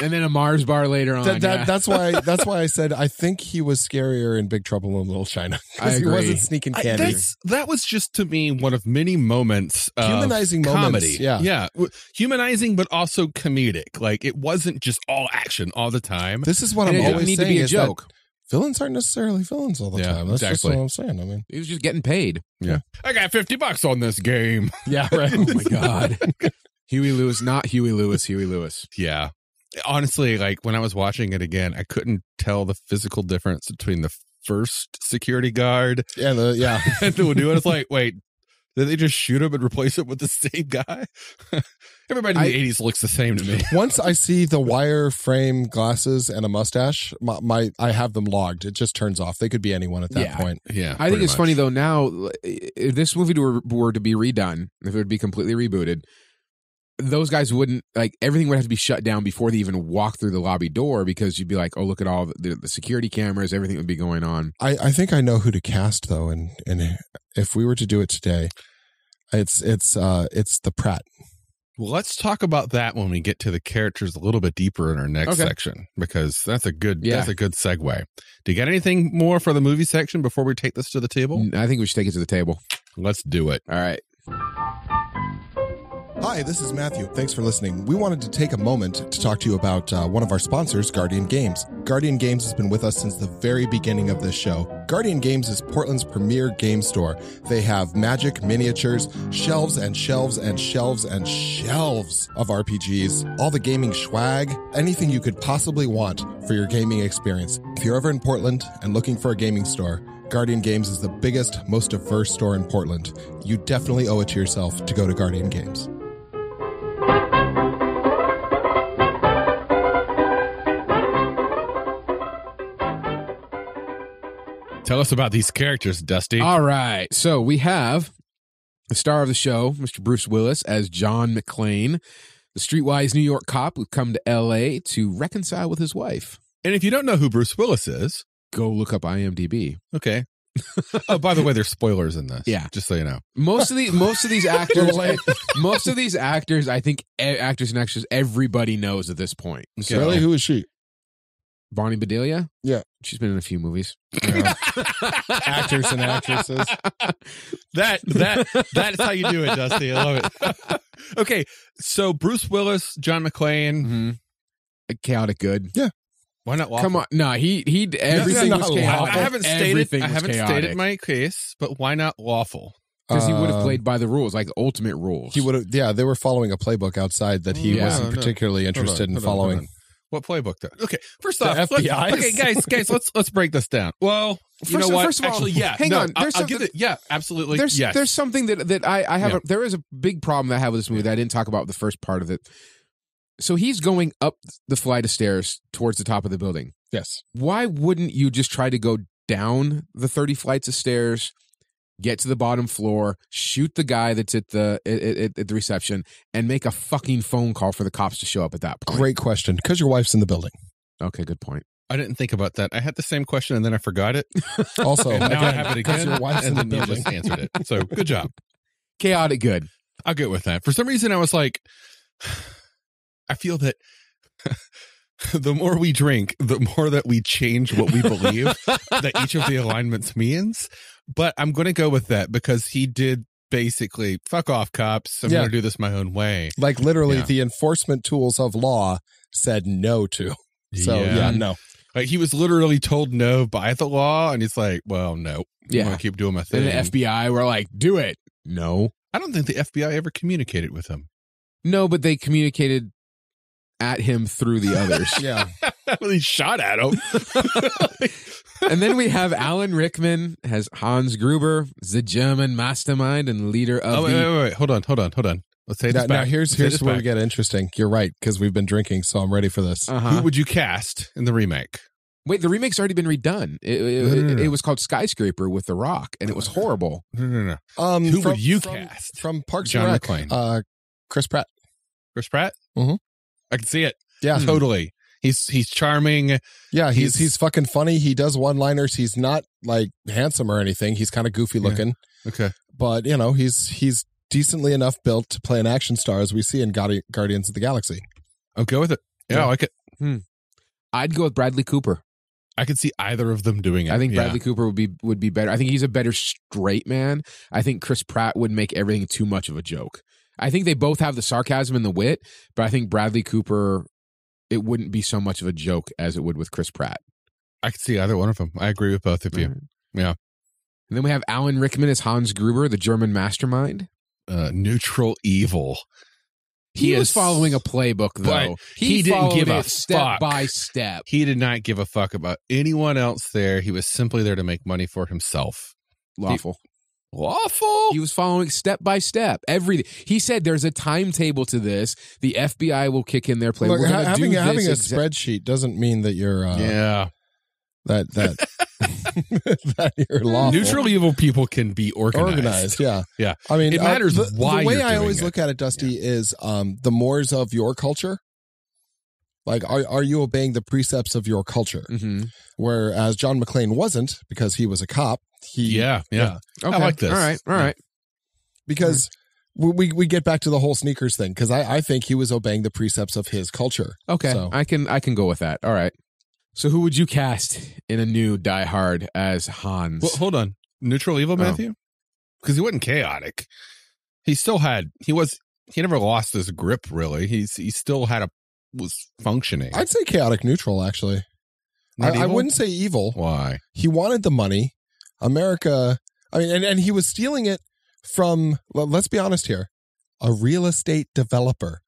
And then a Mars bar later on. That, that, yeah. That's why. That's why I said I think he was scarier in Big Trouble in Little China because he wasn't sneaking candy. I, that's, that was just to me one of many moments of humanizing comedy. Moments, yeah, yeah, humanizing, but also comedic. Like it wasn't just all action all the time. This is what and I'm it always need saying to be a is joke. That villains aren't necessarily villains all the yeah, time. That's exactly. just what I'm saying. I mean, he was just getting paid. Yeah, I got fifty bucks on this game. Yeah, right. Oh my God, Huey Lewis, not Huey Lewis, Huey Lewis. Yeah. Honestly, like when I was watching it again, I couldn't tell the physical difference between the first security guard yeah, the, yeah. and the dude. I was like, wait, did they just shoot him and replace it with the same guy? Everybody in I, the eighties looks the same to me. Once I see the wireframe glasses and a mustache, my, my I have them logged. It just turns off. They could be anyone at that yeah. point. Yeah, I think it's much. funny, though, now, if this movie were, were to be redone, if it would be completely rebooted, those guys wouldn't, like, everything would have to be shut down before they even walk through the lobby door because you'd be like, oh, look at all the, the security cameras, everything would be going on. I, I think I know who to cast, though, and and if we were to do it today, it's it's uh, it's the Pratt. Well, let's talk about that when we get to the characters a little bit deeper in our next okay. section, because that's a good yeah. that's a good segue. Do you got anything more for the movie section before we take this to the table? I think we should take it to the table. Let's do it. All right. Hi, this is Matthew. Thanks for listening. We wanted to take a moment to talk to you about uh, one of our sponsors, Guardian Games. Guardian Games has been with us since the very beginning of this show. Guardian Games is Portland's premier game store. They have magic, miniatures, shelves and shelves and shelves and shelves of R P Gs, all the gaming swag, anything you could possibly want for your gaming experience. If you're ever in Portland and looking for a gaming store, Guardian Games is the biggest, most diverse store in Portland. You definitely owe it to yourself to go to Guardian Games. Tell us about these characters, Dusty. All right. So we have the star of the show, Mister Bruce Willis, as John McClane, the streetwise New York cop who've come to L A to reconcile with his wife. And if you don't know who Bruce Willis is, go look up I M D B. Okay. Oh, by the way, there's spoilers in this. Yeah, just so you know. Most of the most of these actors, like, most of these actors, I think actors and actresses, everybody knows at this point. Okay. So, really, who is she? Bonnie Bedelia. Yeah, she's been in a few movies. Yeah. Actors and actresses. That that that's how you do it, Dusty. I love it. Okay, so Bruce Willis, John McClane, mm-hmm. chaotic good. Yeah. Why not lawful? Come on. No, he, he, everything was chaotic. I haven't stated, I haven't stated my case, but why not lawful? Because um, he would have played by the rules, like ultimate rules. He would have, yeah, they were following a playbook outside that he yeah, wasn't no, particularly no. interested on, in following. On, on. What playbook though? Okay. First the off, F B I. Okay, guys, guys, let's, let's break this down. Well, you first, know what? First of all, actually, yeah. Hang no, on. I'll, I'll give it, yeah, absolutely. There's, yes. there's something that, that I, I have, yeah. a, there is a big problem that I have with this movie yeah. that I didn't talk about the first part of it. So he's going up the flight of stairs towards the top of the building. Yes. Why wouldn't you just try to go down the thirty flights of stairs, get to the bottom floor, shoot the guy that's at the at, at the reception, and make a fucking phone call for the cops to show up at that point? Great question. Because your wife's in the building. Okay, good point. I didn't think about that. I had the same question, and then I forgot it. Also, and now I have it again, your wife's and in the then building. You just answered it. So, good job. Chaotic good. I'll get with that. For some reason, I was like... I feel that the more we drink, the more that we change what we believe that each of the alignments means. But I'm going to go with that because he did basically fuck off, cops. I'm yeah. going to do this my own way. Like literally yeah. the enforcement tools of law said no to. So yeah, yeah no. Like he was literally told no by the law. And he's like, well, no, yeah. I'm going to keep doing my thing. And the F B I were like, do it. No. I don't think the F B I ever communicated with him. No, but they communicated at him through the others. Yeah. He shot at him. And then we have Alan Rickman as Hans Gruber, the German mastermind and leader of oh, wait, the... Wait, wait, wait. Hold on, hold on, hold on. Let's say this now, back. Now, here's, here's where back. we get interesting. You're right, because we've been drinking, so I'm ready for this. Uh-huh. Who would you cast in the remake? Wait, the remake's already been redone. It, it, no, no, no, it, no. it was called Skyscraper with The Rock, and it was horrible. No, no, no. no. Um, Who from, would you from, cast? From Parks John and Rec. Uh, Chris Pratt. Chris Pratt? Mm-hmm. I can see it. Yeah, totally. He's he's charming. Yeah, he's he's, he's fucking funny. He does one-liners. He's not like handsome or anything. He's kind of goofy looking. Yeah. Okay, but you know he's he's decently enough built to play an action star as we see in Guardi- Guardians of the Galaxy. I'll go with it. Yeah, yeah. I like it. Hmm. I'd go with Bradley Cooper. I could see either of them doing it. I think Bradley yeah. Cooper would be would be better. I think he's a better straight man. I think Chris Pratt would make everything too much of a joke. I think they both have the sarcasm and the wit, but I think Bradley Cooper, it wouldn't be so much of a joke as it would with Chris Pratt. I could see either one of them. I agree with both of you. Right. Yeah. And then we have Alan Rickman as Hans Gruber, the German mastermind. Uh, neutral evil. He, he is, was following a playbook, though. He, he didn't give a step fuck. by step. He did not give a fuck about anyone else there. He was simply there to make money for himself. Lawful. The, Lawful. He was following step by step. Everything. He said there's a timetable to this. The F B I will kick in their play. Look, We're ha- having, do having this a exa- spreadsheet doesn't mean that you're uh, yeah that that that you're lawful. Neutral evil people can be organized. Organized. Yeah, yeah. I mean, it matters uh, the, why. The way you're I doing always it. look at it, Dusty, yeah. is um, the mores of your culture. Like, are are you obeying the precepts of your culture? Mm-hmm. Whereas John McClane wasn't because he was a cop. He, yeah, yeah. yeah. Okay. I like this. All right, all right. Because all right. we we get back to the whole sneakers thing because I, I think he was obeying the precepts of his culture. Okay, so. I can I can go with that. All right. So who would you cast in a new Die Hard as Hans? Well, hold on, neutral evil Matthew, because oh. he wasn't chaotic. He still had he was he never lost his grip really. He's he still had a was functioning. I'd say chaotic neutral actually. I, I wouldn't say evil. Why? He wanted the money. America, I mean, and, and he was stealing it from, well, let's be honest here, a real estate developer.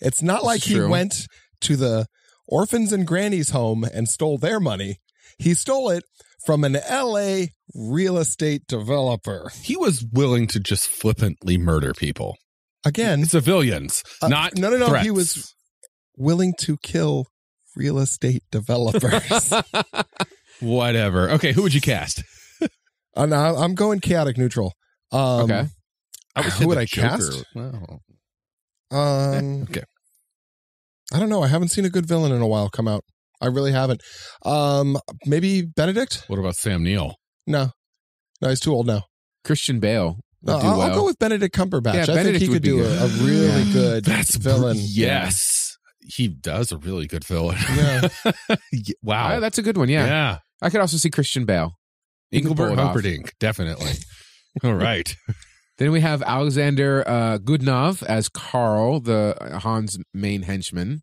It's not like he went to the orphans and grannies home and stole their money. He stole it from an L A real estate developer. He was willing to just flippantly murder people. Again. Civilians, uh, not No, no, no. Threats. He was willing to kill real estate developers. Whatever. Okay, who would you cast? I'm going chaotic neutral. Um, okay. I was who would I Joker. cast? Wow. Um, okay. I don't know. I haven't seen a good villain in a while come out. I really haven't. Um, maybe Benedict. What about Sam Neill? No, no, he's too old now. Christian Bale. No, I'll, well. I'll go with Benedict Cumberbatch. Yeah, I Benedict think he could do a, a really yeah. good That's villain. Yes. He does a really good villain. Yeah. Wow. Oh, that's a good one. Yeah. Yeah. I could also see Christian Bale. Engelbert Humperdinck. Definitely. All right. Then we have Alexander uh, Gudinov as Carl, the uh, Han's main henchman.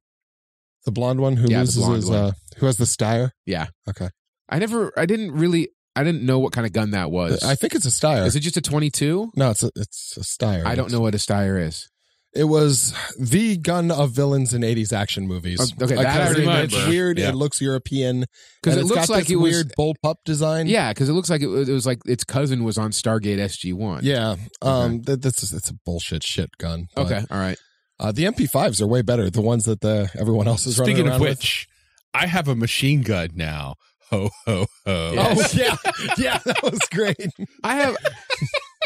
The blonde one who yeah, loses his, one. Uh, who has the Steyr? Yeah. Okay. I never, I didn't really, I didn't know what kind of gun that was. I think it's a Steyr. Is it just a twenty-two? No, it's a, it's a Steyr. I don't know what a Steyr is. It was the gun of villains in eighties action movies. Okay, that I remember. It's weird. Yeah. It looks European. Because it it's looks got like this it was weird bullpup design. Yeah, because it looks like it, it was like its cousin was on Stargate S G one. Yeah, okay. um, that, that's just, it's a bullshit shit gun. But, okay, all right. Uh, the M P fives are way better. The ones that the everyone else is Speaking running around with. Speaking of which, with. I have a machine gun now. Ho ho ho! Yes. Oh yeah, yeah, that was great. I have.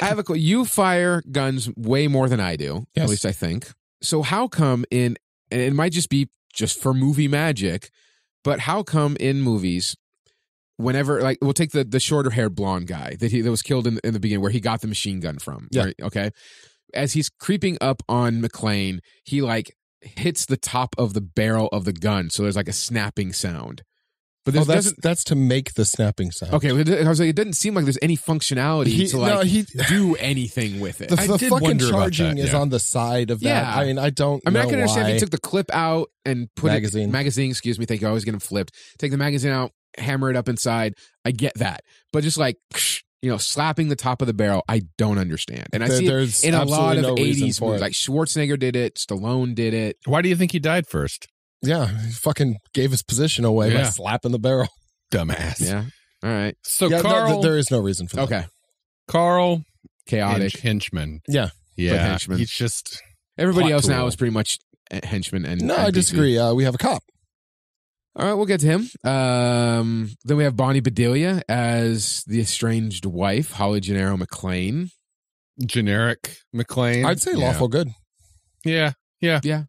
I have a you fire guns way more than I do, yes. At least I think. So how come in, and it might just be just for movie magic, but how come in movies, whenever, like, we'll take the, the shorter-haired blonde guy that he that was killed in, in the beginning where he got the machine gun from, yeah. Right? Okay? As he's creeping up on McClane, he, like, hits the top of the barrel of the gun, so there's, like, a snapping sound. But oh, that's that's to make the snapping sound. Okay, I was like, it doesn't seem like there's any functionality he, to like no, he, do anything with it. The, the I did fucking wonder charging that, is yeah. on the side of that. Yeah. I mean, I don't. I mean, know I can understand why. If you took the clip out and put magazine, it, magazine. Excuse me, thank you. I always get them flipped. Take the magazine out, hammer it up inside. I get that, but just like you know, slapping the top of the barrel, I don't understand. And I there, see it in a lot of no eighties movies. Like Schwarzenegger did it, Stallone did it. Why do you think he died first? Yeah, he fucking gave his position away yeah. by slapping the barrel. Dumbass. Yeah. All right. So yeah, Carl, no, there is no reason for that. Okay. Carl, chaotic Hinch, henchman. Yeah. Yeah. Henchman. He's just everybody else now is pretty much henchman and no, N P C. I disagree. Uh, we have a cop. All right, we'll get to him. Um, then we have Bonnie Bedelia as the estranged wife, Holly Gennaro McClain. Generic McClain. I'd say yeah. lawful good. Yeah. Yeah. Yeah.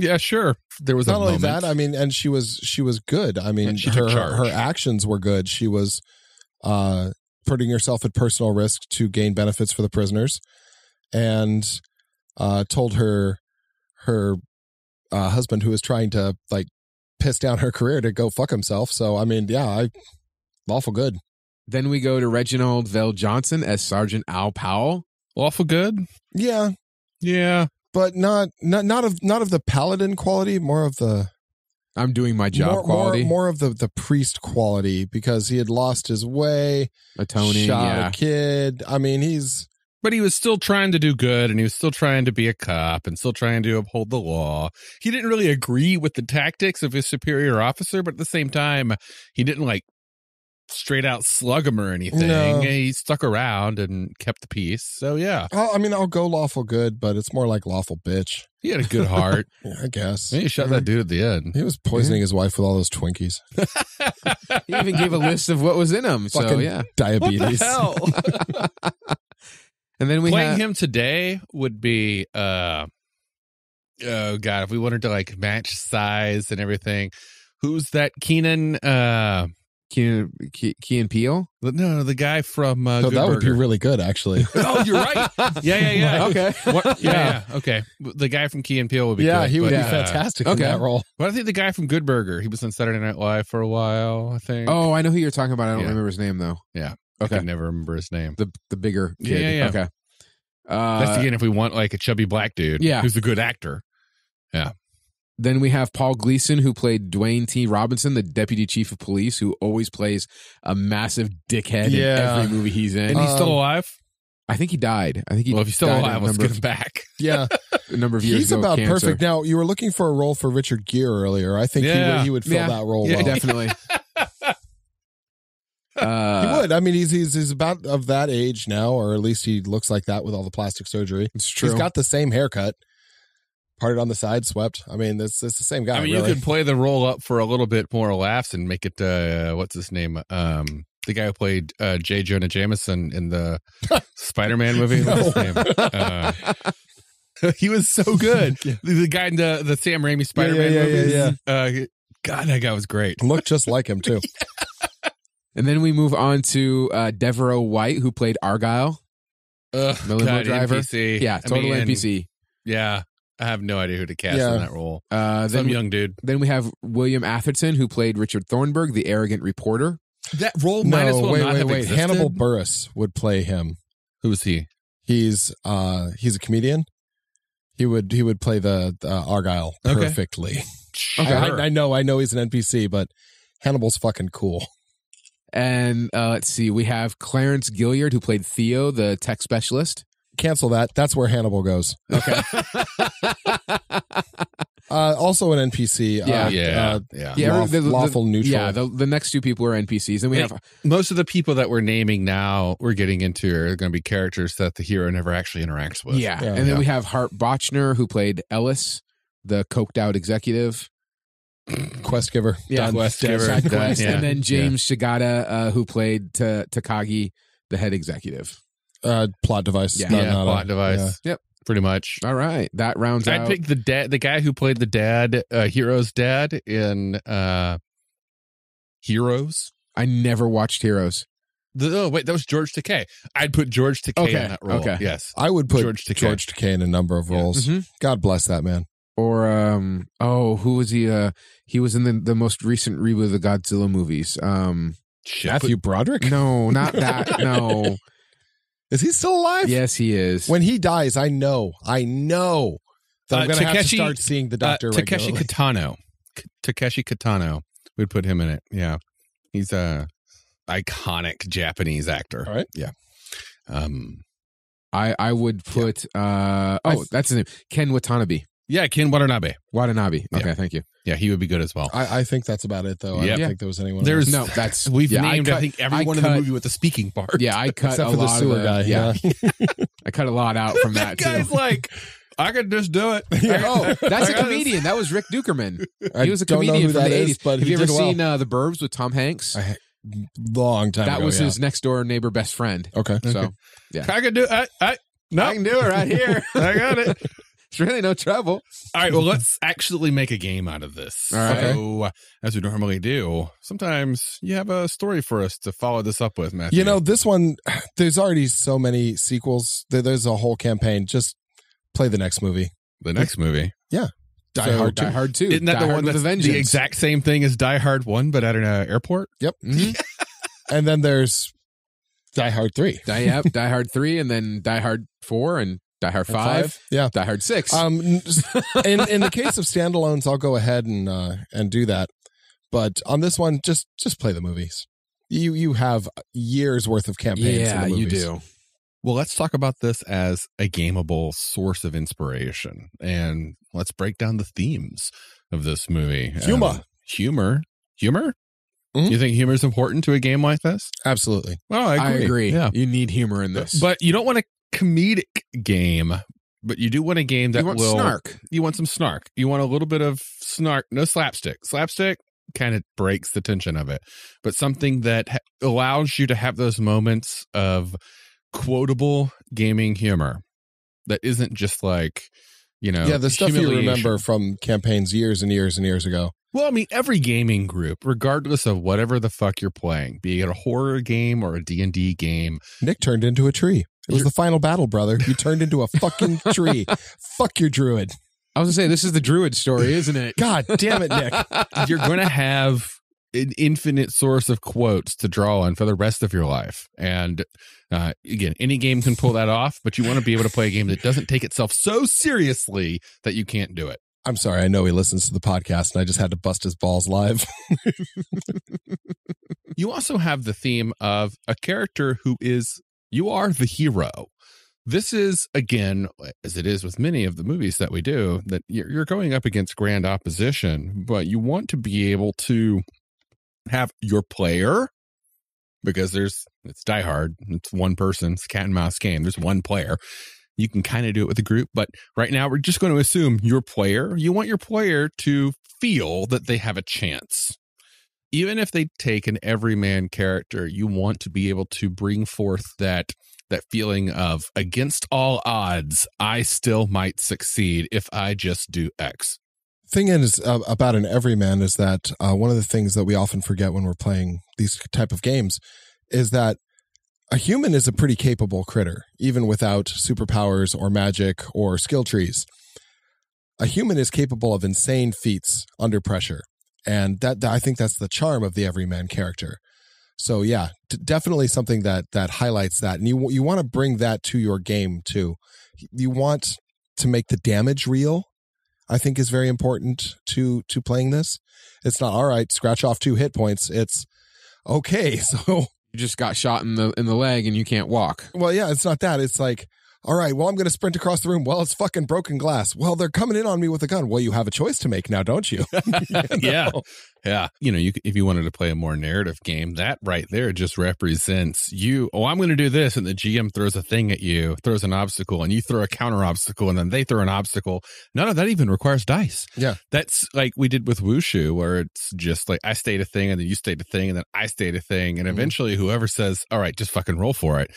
Yeah, sure. There was not only that. I mean, and she was she was good. I mean, her her actions were good. She was uh, putting herself at personal risk to gain benefits for the prisoners, and uh, told her her uh, husband, who was trying to like piss down her career, to go fuck himself. So, I mean, yeah, I, lawful good. Then we go to Reginald VelJohnson as Sergeant Al Powell. Lawful good. Yeah. Yeah. But not not not of not of the paladin quality, more of the I'm doing my job more, quality, more, more of the, the priest quality because he had lost his way, atoning, shot yeah. a kid. I mean, he's but he was still trying to do good, and he was still trying to be a cop, and still trying to uphold the law. He didn't really agree with the tactics of his superior officer, but at the same time, he didn't like straight out slug him or anything. No. He stuck around and kept the peace. So yeah. I'll, I mean, I'll go lawful good, but it's more like lawful bitch. He had a good heart, yeah, I guess. He shot that dude at the end. He was poisoning yeah. his wife with all those Twinkies. He even gave a list of what was in them. Fucking so yeah, diabetes. What the hell? And then we playing have... him today would be. uh Oh God, if we wanted to like match size and everything, who's that? Keenan. uh Key, Key, Key and Peele? No, the guy from uh, oh, Good that Burger. Would be really good, actually. Oh, you're right. Yeah, yeah, yeah. Okay. What, yeah, yeah, okay. The guy from Key and Peele would be yeah, good. Yeah, he would but, be uh, fantastic okay. in that role. But I think the guy from Good Burger, he was on Saturday Night Live for a while, I think. Oh, I know who you're talking about. I don't yeah. remember his name, though. Yeah. Okay. I can never remember his name. The the bigger kid. Yeah, yeah, yeah. Okay. Uh, That's again if we want, like, a chubby black dude yeah. who's a good actor. Yeah. Then we have Paul Gleason, who played Dwayne T. Robinson, the deputy chief of police, who always plays a massive dickhead yeah. in every movie he's in. And he's um, still alive? I think he died. I think he. Well, if he's still alive, let's get him back. Yeah. A number of years he's ago. He's about perfect. Now, you were looking for a role for Richard Gere earlier. I think yeah. he, would, he would fill yeah. that role yeah, well. Definitely. Uh, he would. I mean, he's, he's he's about of that age now, or at least he looks like that with all the plastic surgery. It's true. He's got the same haircut. Parted on the side, swept. I mean, it's, it's the same guy. I mean, really. You could play the role up for a little bit more laughs and make it, uh, what's his name? Um, the guy who played uh, J. Jonah Jameson in the Spider-Man movie. No. What's his name? Uh, he was so good. yeah. The guy in the, the Sam Raimi Spider-Man yeah, yeah, yeah, movie. Yeah, yeah. Uh, God, that guy was great. Looked just like him, too. Yeah. And then we move on to uh, Devereaux White, who played Argyle. Ugh, God, driver. N P C. Yeah, total I mean, N P C. Yeah, I have no idea who to cast yeah. in that role. Uh, Some we, young dude. Then we have William Atherton, who played Richard Thornburg, the arrogant reporter. That role no, might as well wait, not wait, have wait. existed. Hannibal Buress would play him. Who is he? He's uh, he's a comedian. He would he would play the, the Argyle okay. perfectly. Okay. I, I know I know he's an N P C, but Hannibal's fucking cool. And uh, let's see, we have Clarence Gilyard, who played Theo, the tech specialist. Cancel that. That's where Hannibal goes. Okay. Uh, also an N P C. Yeah, uh, yeah, uh, yeah. yeah lawful, the, the, lawful neutral. Yeah, the, the next two people are N P Cs. And we and have most of the people that we're naming now, we're getting into, are going to be characters that the hero never actually interacts with. Yeah, yeah. And then yeah. we have Hart Bochner, who played Ellis, the coked out executive. Quest giver. Yeah, Quest giver. And then James yeah. Shigata, uh, who played T- Takagi, the head executive. Uh, plot device. Yeah, not, yeah not plot a, device. Yeah. Yep. Pretty much. All right. That rounds I'd out. I'd pick the dad, the guy who played the dad, uh, Heroes' dad in uh, Heroes. I never watched Heroes. The, oh, wait, that was George Takei. I'd put George Takei okay. in that role. Okay. Yes. I would put George Takei, George Takei in a number of roles. Yeah. Mm-hmm. God bless that man. Or, um, oh, who was he? Uh, he was in the, the most recent reboot of the Godzilla movies. Um, Matthew put, Broderick? No, not that. No. Is he still alive? Yes, he is. When he dies, I know, I know that uh, I'm going to have to start seeing the doctor uh, Takeshi regularly. Kitano. K- Takeshi Kitano. We'd put him in it. Yeah. He's a iconic Japanese actor. All right. Yeah. Um, I, I would put, yeah. uh, oh, that's his name. Ken Watanabe. Yeah, Ken Watanabe. Watanabe. Okay, yeah. Thank you. Yeah, he would be good as well. I, I think that's about it, though. Yep. I don't yeah. think there was anyone. There's else. no. That's we've yeah, named. I, cut, I think everyone I cut, in the movie with the speaking part. Yeah, I cut except a for lot the sewer of the, guy. Yeah, yeah. I cut a lot out from that. That guy's too. Like, I could just do it. Yeah. Oh, that's a comedian. That was Rick Dukerman. He was a comedian from the eighties. But have you ever well. seen uh, The Burbs with Tom Hanks? I, long time. That ago, was yeah. his next door neighbor best friend. Okay, so okay. yeah, I could do. I I no, I can do it right here. I got it. It's really no trouble. All right, well, let's actually make a game out of this. All right. So, uh, as we normally do, sometimes you have a story for us to follow this up with, Matthew. You know, this one, there's already so many sequels. There, there's a whole campaign. Just play the next movie. The next movie? Yeah. Die so, Hard two. Die Hard two. Isn't that Die the Hard one that's the exact same thing as Die Hard one, but at an uh, airport? Yep. Mm-hmm. And then there's Die Hard three. Die, yep, Die Hard three, and then Die Hard four, and... Die Hard five, five, yeah. Die Hard six. Um, in in the case of standalones, I'll go ahead and uh, and do that. But on this one, just just play the movies. You you have years worth of campaigns. Yeah, in the movies. You do. Well, let's talk about this as a gameable source of inspiration, and let's break down the themes of this movie. Humor, um, humor, humor. Mm-hmm. You think humor is important to a game like this? Absolutely. Well, I agree. I agree. Yeah. You need humor in this, but you don't want to. Comedic game, but you do want a game that you want will snark. You want some snark. You want a little bit of snark. No slapstick. Slapstick kind of breaks the tension of it, but something that ha- allows you to have those moments of quotable gaming humor that isn't just like, you know, yeah, the stuff you remember from campaigns years and years and years ago. Well, I mean, every gaming group, regardless of whatever the fuck you're playing, be it a horror game or a D and D game. Nick turned into a tree. It was the final battle, brother. You turned into a fucking tree. Fuck your druid. I was going to say, this is the druid story, isn't it? God damn it, Nick. You're going to have an infinite source of quotes to draw on for the rest of your life. And uh, again, any game can pull that off, but you want to be able to play a game that doesn't take itself so seriously that you can't do it. I'm sorry. I know he listens to the podcast, and I just had to bust his balls live. You also have the theme of a character who is... You are the hero. This is, again, as it is with many of the movies that we do, that you're going up against grand opposition, but you want to be able to have your player, because there's, it's Die Hard, it's one person, it's a cat and mouse game, there's one player. You can kind of do it with a group, but right now we're just going to assume your player, you want your player to feel that they have a chance. Even if they take an everyman character, you want to be able to bring forth that that feeling of, against all odds, I still might succeed if I just do X. thing is uh, about an everyman is that uh, one of the things that we often forget when we're playing these type of games is that a human is a pretty capable critter, even without superpowers or magic or skill trees. A human is capable of insane feats under pressure, and that, that I think that's the charm of the everyman character. So yeah, d- definitely something that that highlights that, and you you want to bring that to your game too. You want to make the damage real. I think is very important to to playing this. It's not all right. Scratch off two hit points. It's okay. So. You just got shot in the in the leg and you can't walk. Well, yeah, it's not that. It's like, all right, well, I'm going to sprint across the room. Well, it's fucking broken glass. Well, they're coming in on me with a gun. Well, you have a choice to make now, don't you? you yeah. Know? Yeah. You know, you if you wanted to play a more narrative game, that right there just represents you. Oh, I'm going to do this. And the G M throws a thing at you, throws an obstacle, and you throw a counter obstacle, and then they throw an obstacle. None of that even requires dice. Yeah. That's like we did with Wushu, where it's just like I state a thing, and then you state a thing, and then I state a thing. And eventually mm-hmm. whoever says, all right, just fucking roll for it.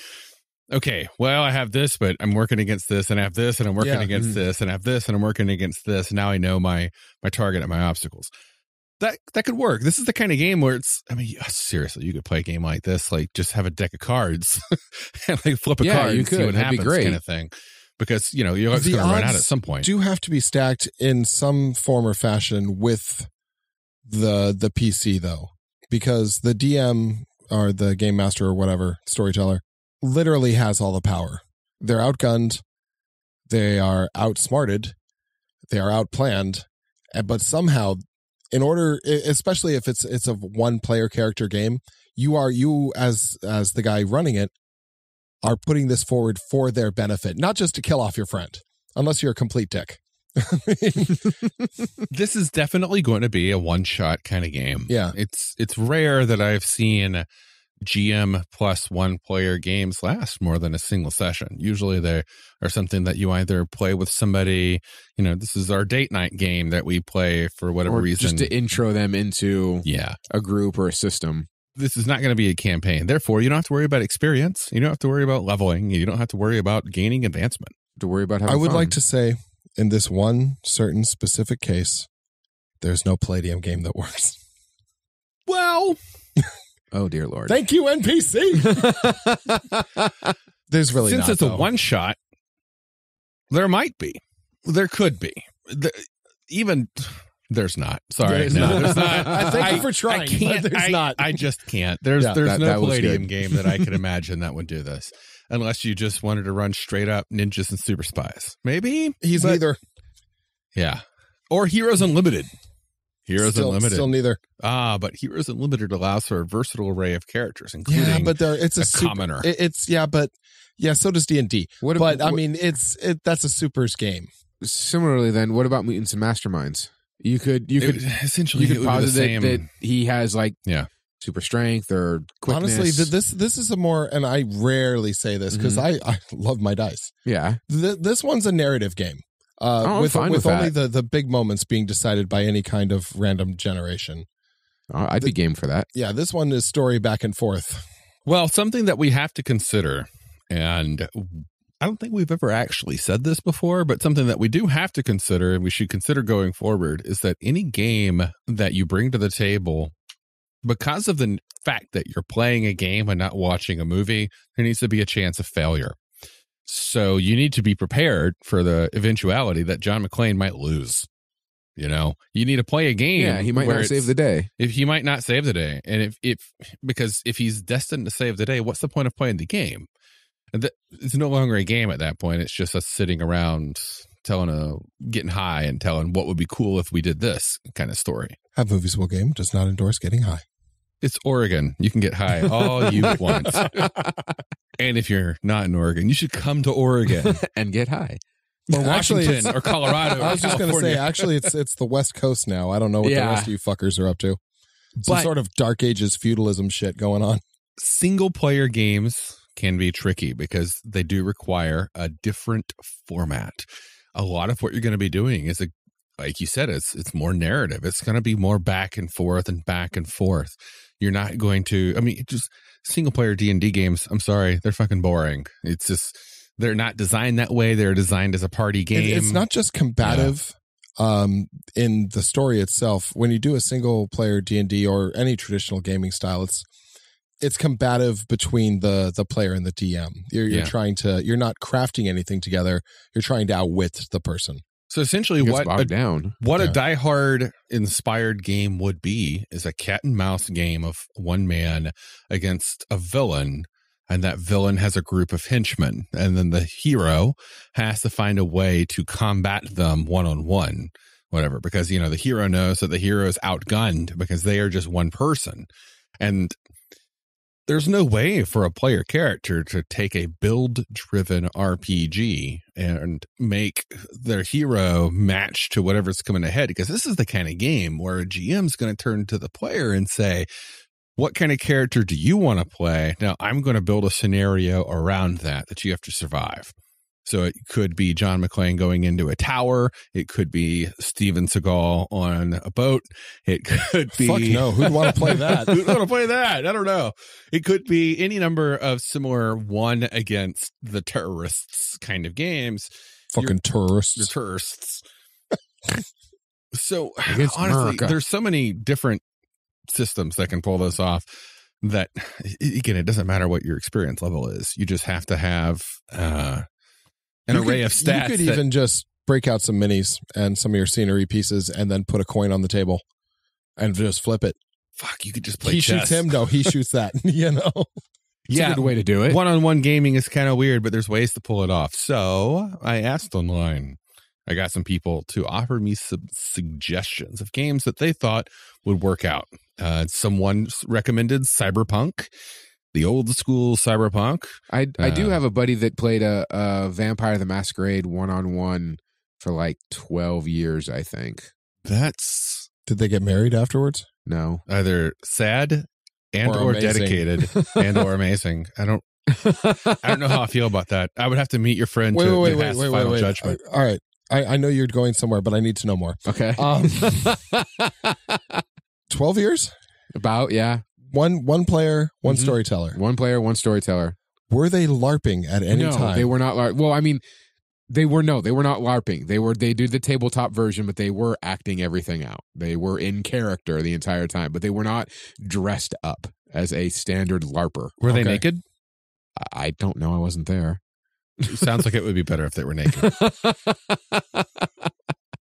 Okay, well, I have this, but I'm working against this, and I have this, and I'm working yeah. against mm-hmm. this, and I have this, and I'm working against this. Now I know my my target and my obstacles. That that could work. This is the kind of game where it's, I mean, seriously, you could play a game like this, like just have a deck of cards and like flip a yeah, card you and could. see what That'd happens be great. kind of thing. Because, you know, you're going to run out at some point. Do have to be stacked in some form or fashion with the the P C, though, because the D M or the game master or whatever, storyteller, literally has all the power. They're outgunned, they are outsmarted, they are outplanned, but somehow, in order, especially if it's it's a one player character game, you are you as as the guy running it are putting this forward for their benefit, not just to kill off your friend, unless you're a complete dick. I mean, this is definitely going to be a one shot kind of game. Yeah, it's it's rare that I've seen G M plus one player games last more than a single session. Usually they are something that you either play with somebody, you know, this is our date night game that we play for whatever or reason. Just to intro them into yeah. a group or a system. This is not going to be a campaign. Therefore, you don't have to worry about experience. You don't have to worry about leveling. You don't have to worry about gaining advancement. To worry about having I would fun. like to say in this one certain specific case, there's no Palladium game that works. Well... Oh, dear Lord. Thank you, N P C. There's really Since not, it's though. a one-shot, there might be. There could be. There, even, there's not. Sorry. There's no, not. There's not. I thank you for trying, I can't, there's I, not. I just can't. There's yeah, there's that, no that Palladium game that I could imagine that would do this. Unless you just wanted to run straight up ninjas and super spies. Maybe. He's but, neither. Yeah. Or Heroes Unlimited. Heroes still, Unlimited. Still neither. Ah, but Heroes Unlimited allows for a versatile array of characters, including yeah, but there, it's a, a super, commoner. It, it's, yeah, but, yeah, so does D and D. What about, but, I what, mean, it's it, that's a supers game. Similarly, then, what about Mutants and Masterminds? You could, you could, it, essentially, you could posit that, that he has, like, yeah. super strength or quickness. Honestly, this this is a more, and I rarely say this, because mm-hmm. I, I love my dice. Yeah. Th- this one's a narrative game. Uh, oh, with with, with only the, the big moments being decided by any kind of random generation. Uh, I'd the, be game for that. Yeah, this one is story back and forth. Well, something that we have to consider, and I don't think we've ever actually said this before, but something that we do have to consider and we should consider going forward is that any game that you bring to the table, because of the fact that you're playing a game and not watching a movie, there needs to be a chance of failure. So you need to be prepared for the eventuality that John McClane might lose. You know, you need to play a game. Yeah, he might not save the day. If he might not save the day, and if if because if he's destined to save the day, what's the point of playing the game? And that, it's no longer a game at that point. It's just us sitting around telling a getting high and telling what would be cool if we did this kind of story. Have Movies Will Game does not endorse getting high. It's Oregon. You can get high all you want. And if you're not in Oregon, you should come to Oregon and get high. Or Washington actually, or Colorado. I was just going to say, actually, it's it's the West Coast now. I don't know what yeah. the rest of you fuckers are up to. Some but sort of Dark Ages feudalism shit going on. Single-player games can be tricky because they do require a different format. A lot of what you're going to be doing is a Like you said, it's it's more narrative. It's going to be more back and forth and back and forth. You're not going to, I mean, just single-player D and D games, I'm sorry, they're fucking boring. It's just, they're not designed that way. They're designed as a party game. It's not just combative. um, in the story itself. When you do a single player D and D or any traditional gaming style, it's it's combative between the the player and the D M. You're, you're yeah. trying to you're not crafting anything together. You're trying to outwit the person. So essentially, what a, down. what yeah. a Die Hard inspired game would be is a cat and mouse game of one man against a villain. And that villain has a group of henchmen, and then the hero has to find a way to combat them one-on-one, whatever, because, you know, the hero knows that the hero is outgunned because they are just one person. And there's no way for a player character to take a build-driven R P G and make their hero match to whatever's coming ahead, because this is the kind of game where a G M's going to turn to the player and say, what kind of character do you want to play? Now, I'm going to build a scenario around that that you have to survive. So it could be John McClane going into a tower. It could be Steven Seagal on a boat. It could be... Fuck no, who'd want to play that? Who'd want to play that? I don't know. It could be any number of similar one against the terrorists kind of games. Fucking you're, terrorists. You're terrorists. So, against honestly, America. There's so many different systems that can pull this off that, again, it doesn't matter what your experience level is. You just have to have uh, an you array could, of stats. You could that, even just break out some minis and some of your scenery pieces and then put a coin on the table and just flip it. Fuck, you could just play he chess. He shoots him. No, he shoots that. You know? It's yeah. a good way to do it. One-on-one gaming is kind of weird, but there's ways to pull it off. So I asked online. I got some people to offer me some suggestions of games that they thought would work out. Uh, someone recommended Cyberpunk, the old school Cyberpunk. I I uh, do have a buddy that played a, a Vampire the Masquerade one-on-one for like twelve years, I think. That's... Did they get married afterwards? No. Either sad and or, or dedicated and or amazing. I don't I don't know how I feel about that. I would have to meet your friend wait, to, wait, to wait, pass wait, final wait, judgment. All right. I, I know you're going somewhere, but I need to know more. Okay. Um, twelve years? About, yeah. One one player, one mm-hmm. storyteller. One player, one storyteller. Were they LARPing at any no, time? They were not LARPing. Well, I mean, they were no, they were not LARPing. They were they did the tabletop version, but they were acting everything out. They were in character the entire time, but they were not dressed up as a standard LARPer. Were okay. they naked? I, I don't know. I wasn't there. Sounds like it would be better if they were naked.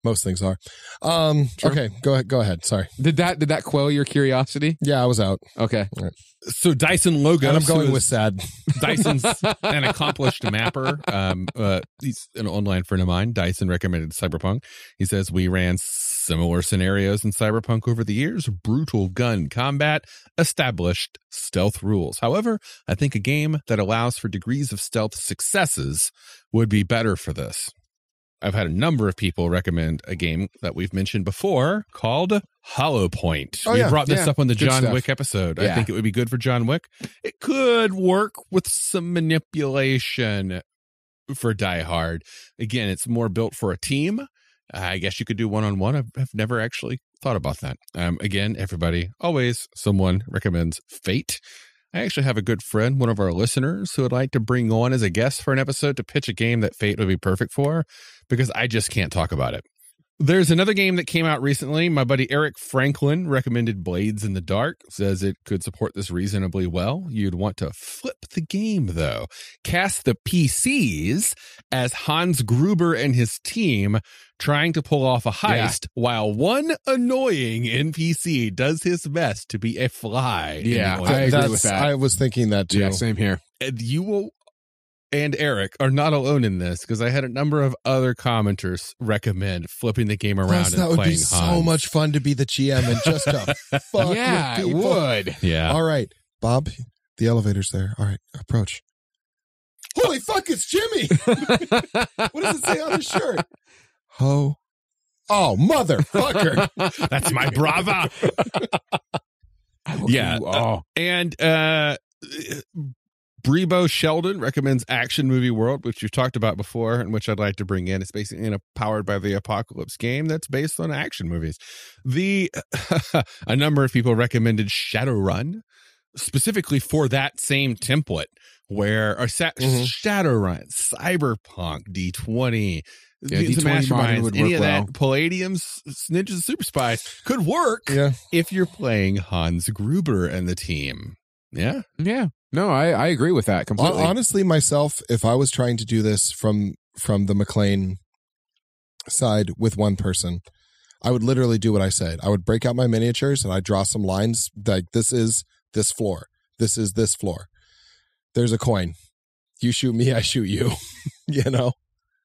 Most things are. Um, okay, go ahead. Go ahead. Sorry. Did that did that quell your curiosity? Yeah, I was out. Okay. Right. So Dyson Logos. And I'm going with sad. Dyson's an accomplished mapper. Um, uh, he's an online friend of mine. Dyson recommended Cyberpunk. He says, we ran similar scenarios in Cyberpunk over the years. Brutal gun combat, established stealth rules. However, I think a game that allows for degrees of stealth successes would be better for this. I've had a number of people recommend a game that we've mentioned before called Hollow Point. Oh, we yeah, brought this yeah. up on the good John stuff. Wick episode. Yeah. I think it would be good for John Wick. It could work with some manipulation for Die Hard. Again, it's more built for a team. I guess you could do one-on-one. I've, I've never actually thought about that. Um, again, everybody, always someone recommends Fate. I actually have a good friend, one of our listeners, who would like to bring on as a guest for an episode to pitch a game that Fate would be perfect for, because I just can't talk about it. There's another game that came out recently. My buddy Eric Franklin recommended Blades in the Dark, says it could support this reasonably well. You'd want to flip the game, though. Cast the P Cs as Hans Gruber and his team trying to pull off a heist yeah. while one annoying N P C does his best to be a fly. Yeah, I agree with that. I was thinking that, too. Yeah, same here. And you will... and Eric are not alone in this, because I had a number of other commenters recommend flipping the game around Plus, and that playing would be Hans. So much fun to be the G M and just to fuck yeah, with people. Yeah, it would. Yeah. All right, Bob, the elevator's there. All right, approach. Holy fuck, it's Jimmy. What does it say on his shirt? Ho. Oh, motherfucker. That's my brava. I will yeah. You all. Uh, and, uh... Brebo Sheldon recommends Action Movie World, which you've talked about before and which I'd like to bring in. It's basically in a Powered by the Apocalypse game that's based on action movies. The a number of people recommended Shadowrun, specifically for that same template, where or sa- mm-hmm. Shadowrun, Cyberpunk, D twenty, yeah, the masterminds, any of well. that Palladiums, Ninjas, Super Spies could work yeah. if you're playing Hans Gruber and the team. Yeah. Yeah. No, I, I agree with that completely. Honestly, myself, if I was trying to do this from from the McLean side with one person, I would literally do what I said. I would break out my miniatures and I'd draw some lines like this is this floor. This is this floor. There's a coin. You shoot me, I shoot you. You know?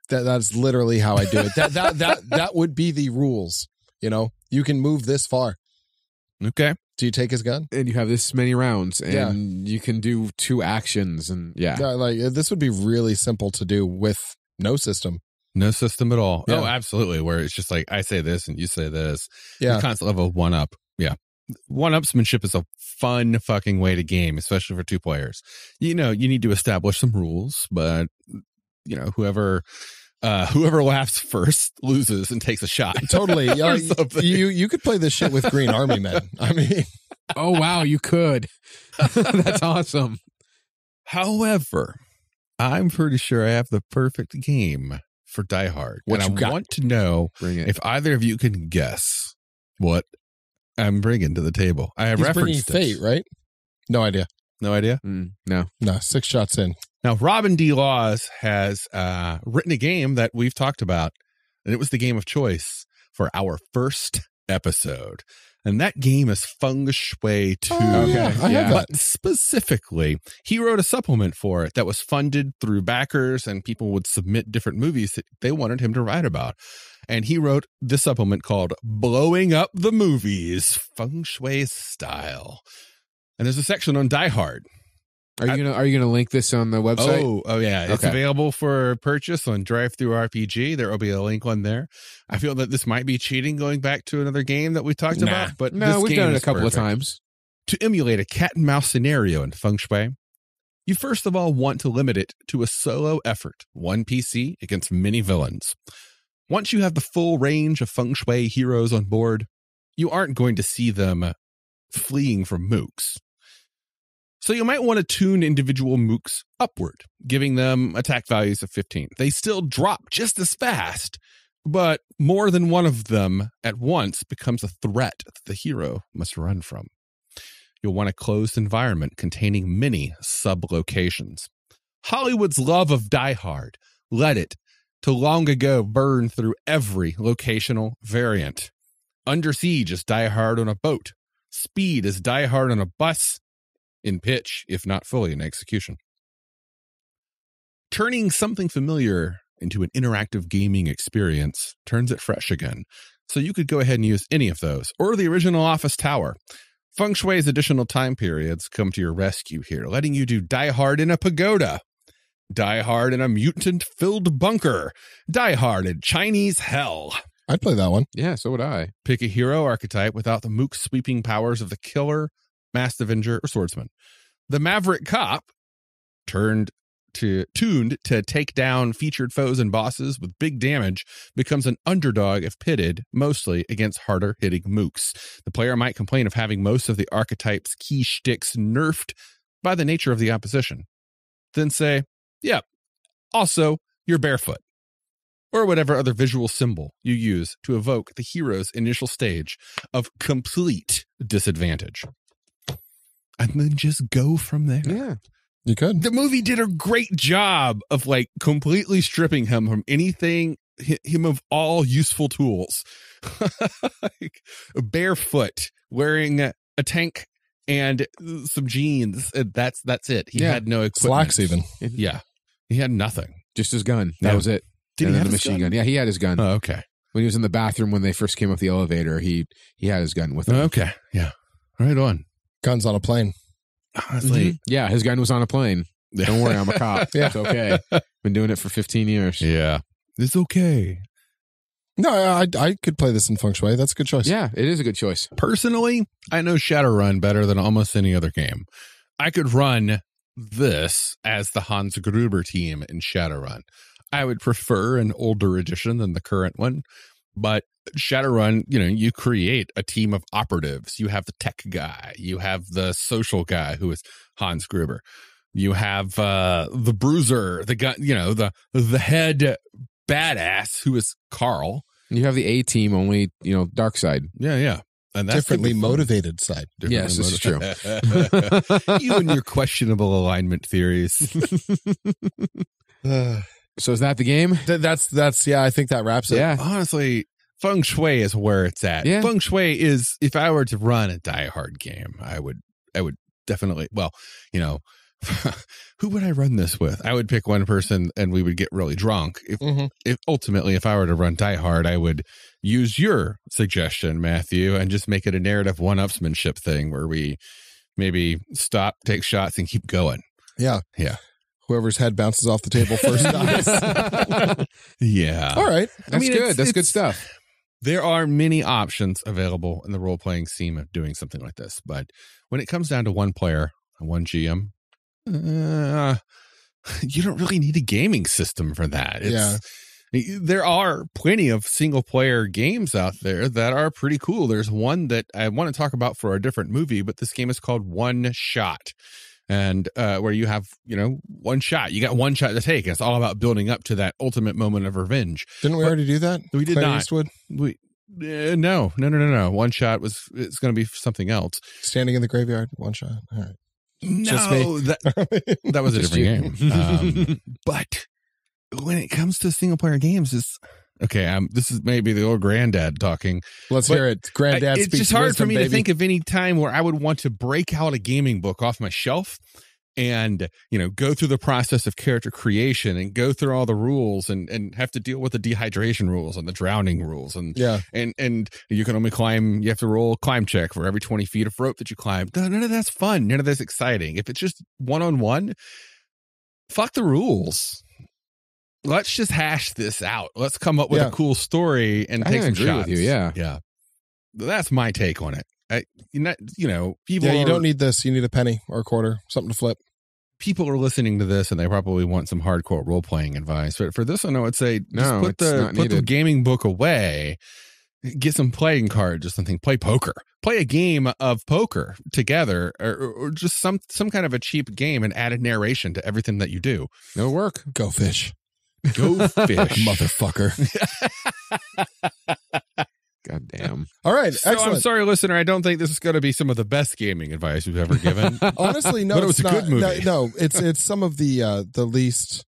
That that's literally how I do it. That that that that would be the rules. You know, you can move this far. Okay. Do you take his gun? And you have this many rounds, and yeah. you can do two actions, and yeah. yeah, like this would be really simple to do with no system, no system at all. Yeah. Oh, absolutely. Where it's just like I say this and you say this. Yeah, the concept of a one up. Yeah, one upsmanship is a fun fucking way to game, especially for two players. You know, you need to establish some rules, but you know, whoever. Uh, whoever laughs first loses and takes a shot. Totally. Yeah, you you could play this shit with Green Army Men. I mean, oh wow, you could. That's awesome. However, I'm pretty sure I have the perfect game for Die Hard. What and you I got? want to know if either of you can guess what I'm bringing to the table. I have He's referenced bringing Fate, right? No idea. No idea. Mm, no. No. Six shots in. Now, Robin D. Laws has uh, written a game that we've talked about, and it was the game of choice for our first episode. And that game is Feng Shui two. Oh, okay. yeah, I yeah. have but specifically, he wrote a supplement for it that was funded through backers, and people would submit different movies that they wanted him to write about. And he wrote this supplement called Blowing Up the Movies, Feng Shui Style. And there's a section on Die Hard. Are you gonna Are you gonna link this on the website? Oh, oh yeah, okay. It's available for purchase on Drive Through R P G. There will be a link on there. I feel that this might be cheating, going back to another game that we talked nah. about. But no, this we've game done it a couple perfect. of times. To emulate a cat and mouse scenario in Feng Shui, you first of all want to limit it to a solo effort, one P C against many villains. Once you have the full range of Feng Shui heroes on board, you aren't going to see them fleeing from mooks. So you might want to tune individual mooks upward, giving them attack values of fifteen. They still drop just as fast, but more than one of them at once becomes a threat that the hero must run from. You'll want a closed environment containing many sub-locations. Hollywood's love of Die Hard led it to long ago burn through every locational variant. Under siege is Die Hard on a boat. Speed is Die Hard on a bus. In pitch, if not fully in execution. Turning something familiar into an interactive gaming experience turns it fresh again, so you could go ahead and use any of those, or the original office tower. Feng Shui's additional time periods come to your rescue here, letting you do Die Hard in a pagoda, Die Hard in a mutant-filled bunker, Die Hard in Chinese hell. I'd play that one. Yeah, so would I. Pick a hero archetype without the mook sweeping powers of the killer, Mass Avenger, or Swordsman. The Maverick Cop turned to tuned to take down featured foes and bosses with big damage becomes an underdog if pitted mostly against harder hitting mooks. The player might complain of having most of the archetype's key shticks nerfed by the nature of the opposition. Then say, yeah, also you're barefoot, or whatever other visual symbol you use to evoke the hero's initial stage of complete disadvantage. And then just go from there. Yeah, you could. The movie did a great job of like completely stripping him from anything, him of all useful tools. Like barefoot, wearing a tank and some jeans. That's that's it. He yeah. had no equipment. Slacks even. Yeah, he had nothing. Just his gun. That yeah. was it. Did and he have the machine gun? gun? Yeah, he had his gun. Oh, okay. When he was in the bathroom when they first came up the elevator, he he had his gun with him. Okay. Yeah. Right on. Guns on a plane. Honestly. Mm-hmm. Yeah, his gun was on a plane. Don't worry, I'm a cop. Yeah. It's okay. Been doing it for fifteen years. Yeah. It's okay. No, I I could play this in Feng Shui. That's a good choice. Yeah, it is a good choice. Personally, I know Shadowrun better than almost any other game. I could run this as the Hans Gruber team in Shadowrun. I would prefer an older edition than the current one, but Shadowrun, you know, you create a team of operatives. You have the tech guy. You have the social guy who is Hans Gruber. You have uh, the bruiser, the gun, you know, the the head badass, who is Carl. You have the A-team, only, you know, dark side. Yeah, yeah. And that's differently motivated side. Differently yes, this is true. You and your questionable alignment theories. uh, so is that the game? Th- that's, that's yeah, I think that wraps it. Yeah. Honestly, Feng Shui is where it's at. Yeah. Feng Shui is, if I were to run a Die Hard game, I would, I would definitely, well, you know, who would I run this with? I would pick one person and we would get really drunk. If, mm-hmm. if ultimately, if I were to run Die Hard, I would use your suggestion, Matthew, and just make it a narrative one-upsmanship thing where we maybe stop, take shots, and keep going. Yeah. Yeah. Whoever's head bounces off the table first dies. Yeah. All right. That's I mean, good. It's, That's it's, good stuff. There are many options available in the role-playing scene of doing something like this. But when it comes down to one player and one G M, Uh, you don't really need a gaming system for that. It's, yeah. There are plenty of single player games out there that are pretty cool. There's one that I want to talk about for a different movie, but this game is called One Shot. And uh, where you have, you know, one shot. You got one shot to take. It's all about building up to that ultimate moment of revenge. Didn't we but already do that? We did Claire not. Eastwood? We Uh, no, no, no, no, no. One shot was, it's going to be something else. Standing in the graveyard, one shot. All right. No, that, that was a different game. Um, but when it comes to single player games, it's okay. I'm, this is maybe the old granddad talking. Let's hear it. Granddad speaks. It's just hard wisdom, for me baby. to think of any time where I would want to break out a gaming book off my shelf and, you know, go through the process of character creation and go through all the rules and, and have to deal with the dehydration rules and the drowning rules. And, yeah. and, and you can only climb, you have to roll a climb check for every twenty feet of rope that you climb. None of that's fun. None of that's exciting. If it's just one-on-one, fuck the rules. Let's just hash this out. Let's come up with yeah. a cool story and I take some agree shots. With you, yeah. Yeah. That's my take on it. I, not, you know, people yeah, you are, don't need this. You need a penny or a quarter, something to flip. People are listening to this and they probably want some hardcore role playing advice. But for this one, I would say no, just put the put the gaming book away, get some playing cards or something. Play poker, play a game of poker together, or, or just some some kind of a cheap game and add a narration to everything that you do. It'll work. Go fish, go fish, motherfucker. God damn. All right. So excellent. I'm sorry, listener. I don't think this is going to be some of the best gaming advice we've ever given. Honestly, no, but it was it's a not, good movie. No, no, it's it's some of the uh, the least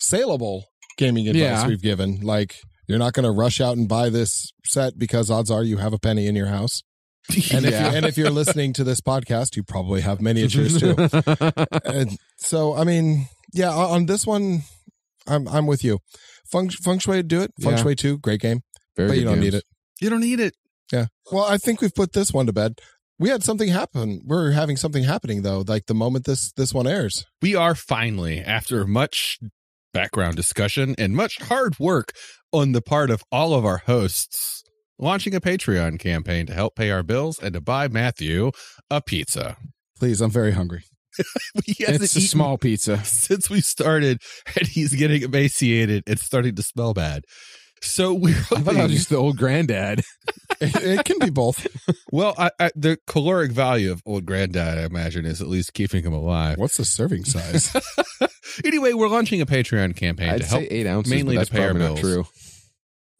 saleable gaming advice yeah. we've given. Like, you're not going to rush out and buy this set because odds are you have a penny in your house. And, yeah. if you, and if you're listening to this podcast, you probably have miniatures too. And so, I mean, yeah, on this one, I'm I'm with you. Feng, Feng Shui, do it. Feng yeah. Shui two, great game. Very but you don't games. need it. You don't need it. Yeah. Well, I think we've put this one to bed. We had something happen. We're having something happening, though, like the moment this this one airs. We are finally, after much background discussion and much hard work on the part of all of our hosts, launching a Patreon campaign to help pay our bills and to buy Matthew a pizza. Please, I'm very hungry. It's a small pizza. Since we started, and he's getting emaciated, it's starting to smell bad. So we're hoping, I thought I was just the old granddad. it, it can be both. Well, I, I, the caloric value of old granddad, I imagine, is at least keeping him alive. What's the serving size? Anyway, we're launching a Patreon campaign I'd to help, say eight ounces, mainly that's to pay our bills. Not true.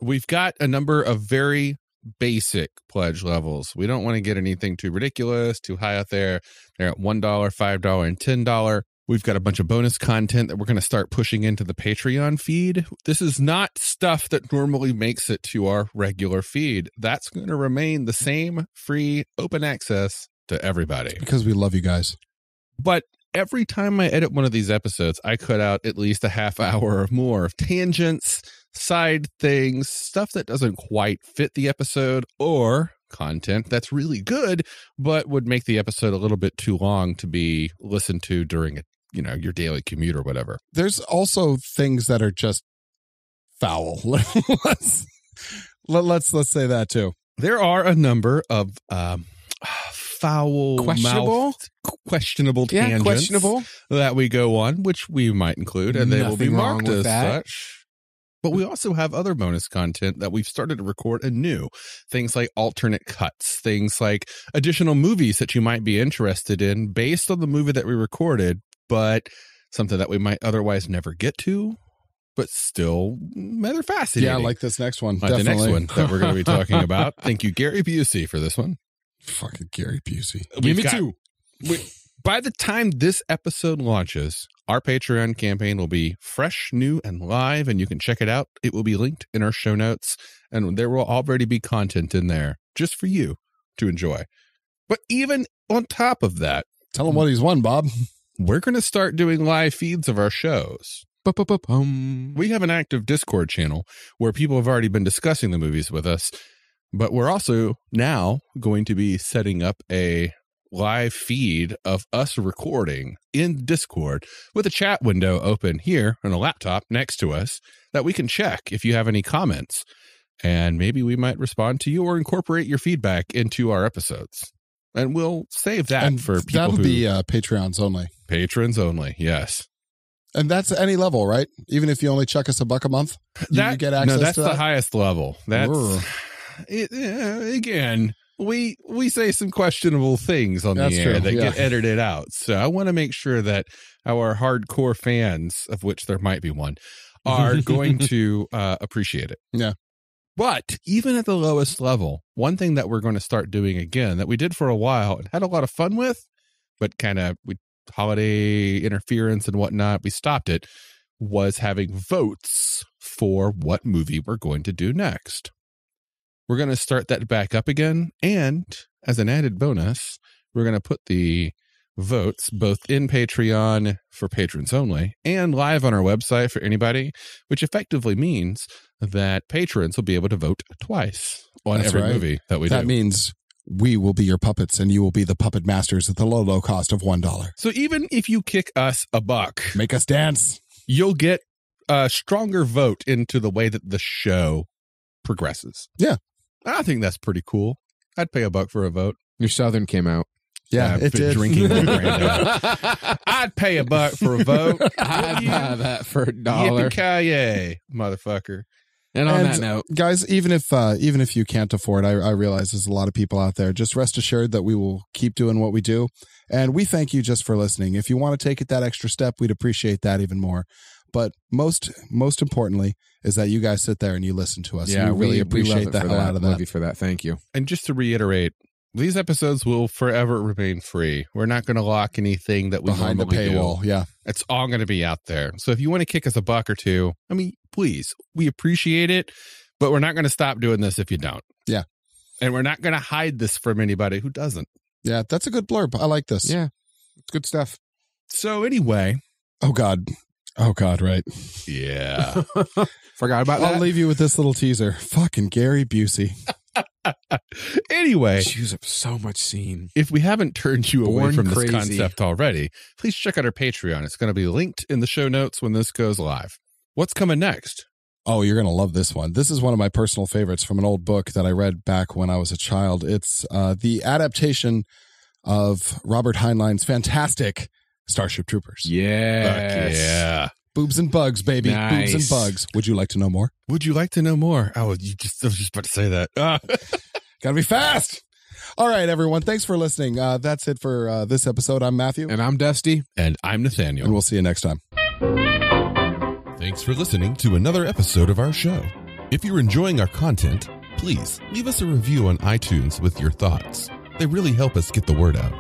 We've got a number of very basic pledge levels. We don't want to get anything too ridiculous, too high out there. They're at one dollar, five dollars, and ten dollars. We've got a bunch of bonus content that we're going to start pushing into the Patreon feed. This is not stuff that normally makes it to our regular feed. That's going to remain the same free open access to everybody. It's because we love you guys. But every time I edit one of these episodes, I cut out at least a half hour or more of tangents, side things, stuff that doesn't quite fit the episode, or content that's really good, but would make the episode a little bit too long to be listened to during a you know, your daily commute or whatever. There's also things that are just foul. let's, let, let's, let's say that too. There are a number of, um, foul, questionable, mouth, questionable yeah, tangents questionable. that we go on, which we might include, and Nothing they will be marked as that. such. But we also have other bonus content that we've started to record anew. Things like alternate cuts, things like additional movies that you might be interested in based on the movie that we recorded, but something that we might otherwise never get to, but still rather fascinating. Yeah, I like this next one. Like Definitely. The next one that we're going to be talking about. Thank you, Gary Busey, for this one. Fucking Gary Busey. Give me got, two. We, by the time this episode launches, our Patreon campaign will be fresh, new, and live, and you can check it out. It will be linked in our show notes, and there will already be content in there just for you to enjoy. But even on top of that, tell him what he's won, Bob. We're going to start doing live feeds of our shows. Ba-ba-ba-bum. We have an active Discord channel where people have already been discussing the movies with us, but we're also now going to be setting up a live feed of us recording in Discord with a chat window open here and a laptop next to us that we can check if you have any comments, and maybe we might respond to you or incorporate your feedback into our episodes. And we'll save that and for people that'll who, be uh, Patreons only. Patrons only, yes. And that's any level, right? Even if you only check us a buck a month, you, that, you get access. No, that's to that? The highest level. That's it, again. We we say some questionable things on that's the air true. that yeah. get edited out. So I want to make sure that our hardcore fans, of which there might be one, are going to uh, appreciate it. Yeah. But even at the lowest level, one thing that we're going to start doing again that we did for a while and had a lot of fun with, but kind of we holiday interference and whatnot, we stopped it, was having votes for what movie we're going to do next. We're going to start that back up again. And as an added bonus, we're going to put the votes both in Patreon for patrons only and live on our website for anybody, which effectively means that patrons will be able to vote twice on That's every right. movie that we that do. That means we will be your puppets and you will be the puppet masters at the low, low cost of one dollar. So even if you kick us a buck, make us dance, you'll get a stronger vote into the way that the show progresses. Yeah. I think that's pretty cool. I'd pay a buck for a vote. Your Southern came out. Yeah, I've it been did. Drinking. I'd pay a buck for a vote. I'd buy that for a dollar. Yippee-ki-yay, motherfucker. And on and that note, guys, even if uh, even if you can't afford, I, I realize there's a lot of people out there. Just rest assured that we will keep doing what we do, and we thank you just for listening. If you want to take it that extra step, we'd appreciate that even more. But most most importantly is that you guys sit there and you listen to us. Yeah, we really we appreciate the hell out of that. Love you for that. Thank you. And just to reiterate, these episodes will forever remain free. We're not going to lock anything that we behind the paywall. Do. Yeah, it's all going to be out there. So if you want to kick us a buck or two, I mean, please, we appreciate it, but we're not going to stop doing this if you don't. Yeah, and we're not going to hide this from anybody who doesn't. Yeah, that's a good blurb. I like this. Yeah, it's good stuff. So anyway, oh god, oh god, right? Yeah, forgot about that. I'll leave you with this little teaser. Fucking Gary Busey. Anyway, she was up so much scene. If we haven't turned you Born away from crazy. This concept already, please check out our Patreon. It's going to be linked in the show notes when this goes live. What's coming next? Oh, you're going to love this one. This is one of my personal favorites from an old book that I read back when I was a child. It's uh, the adaptation of Robert Heinlein's fantastic Starship Troopers. Yes. Yeah. Boobs and bugs, baby. Nice. Boobs and bugs. Would you like to know more? Would you like to know more? I was just, I was just about to say that. Ah. Gotta be fast. All right, everyone. Thanks for listening. Uh, that's it for uh, this episode. I'm Matthew. And I'm Dusty. And I'm Nathaniel. And we'll see you next time. Thanks for listening to another episode of our show. If you're enjoying our content, please leave us a review on iTunes with your thoughts. They really help us get the word out.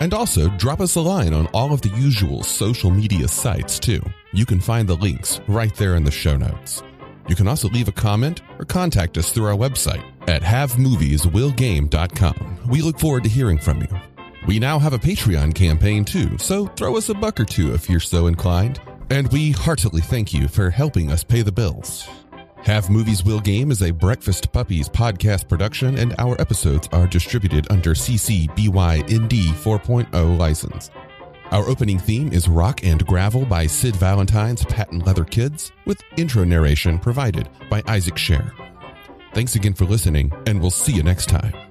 And also, drop us a line on all of the usual social media sites, too. You can find the links right there in the show notes. You can also leave a comment or contact us through our website at have movies will game dot com. We look forward to hearing from you. We now have a Patreon campaign, too, so throw us a buck or two if you're so inclined. And we heartily thank you for helping us pay the bills. Have Movies Will Game is a Breakfast Puppies podcast production, and our episodes are distributed under C C B Y N D four point oh license. Our opening theme is Rock And Gravel by Syd Valentine's Patent Leather Kids, with intro narration provided by Isaac Scher. Thanks again for listening, and we'll see you next time.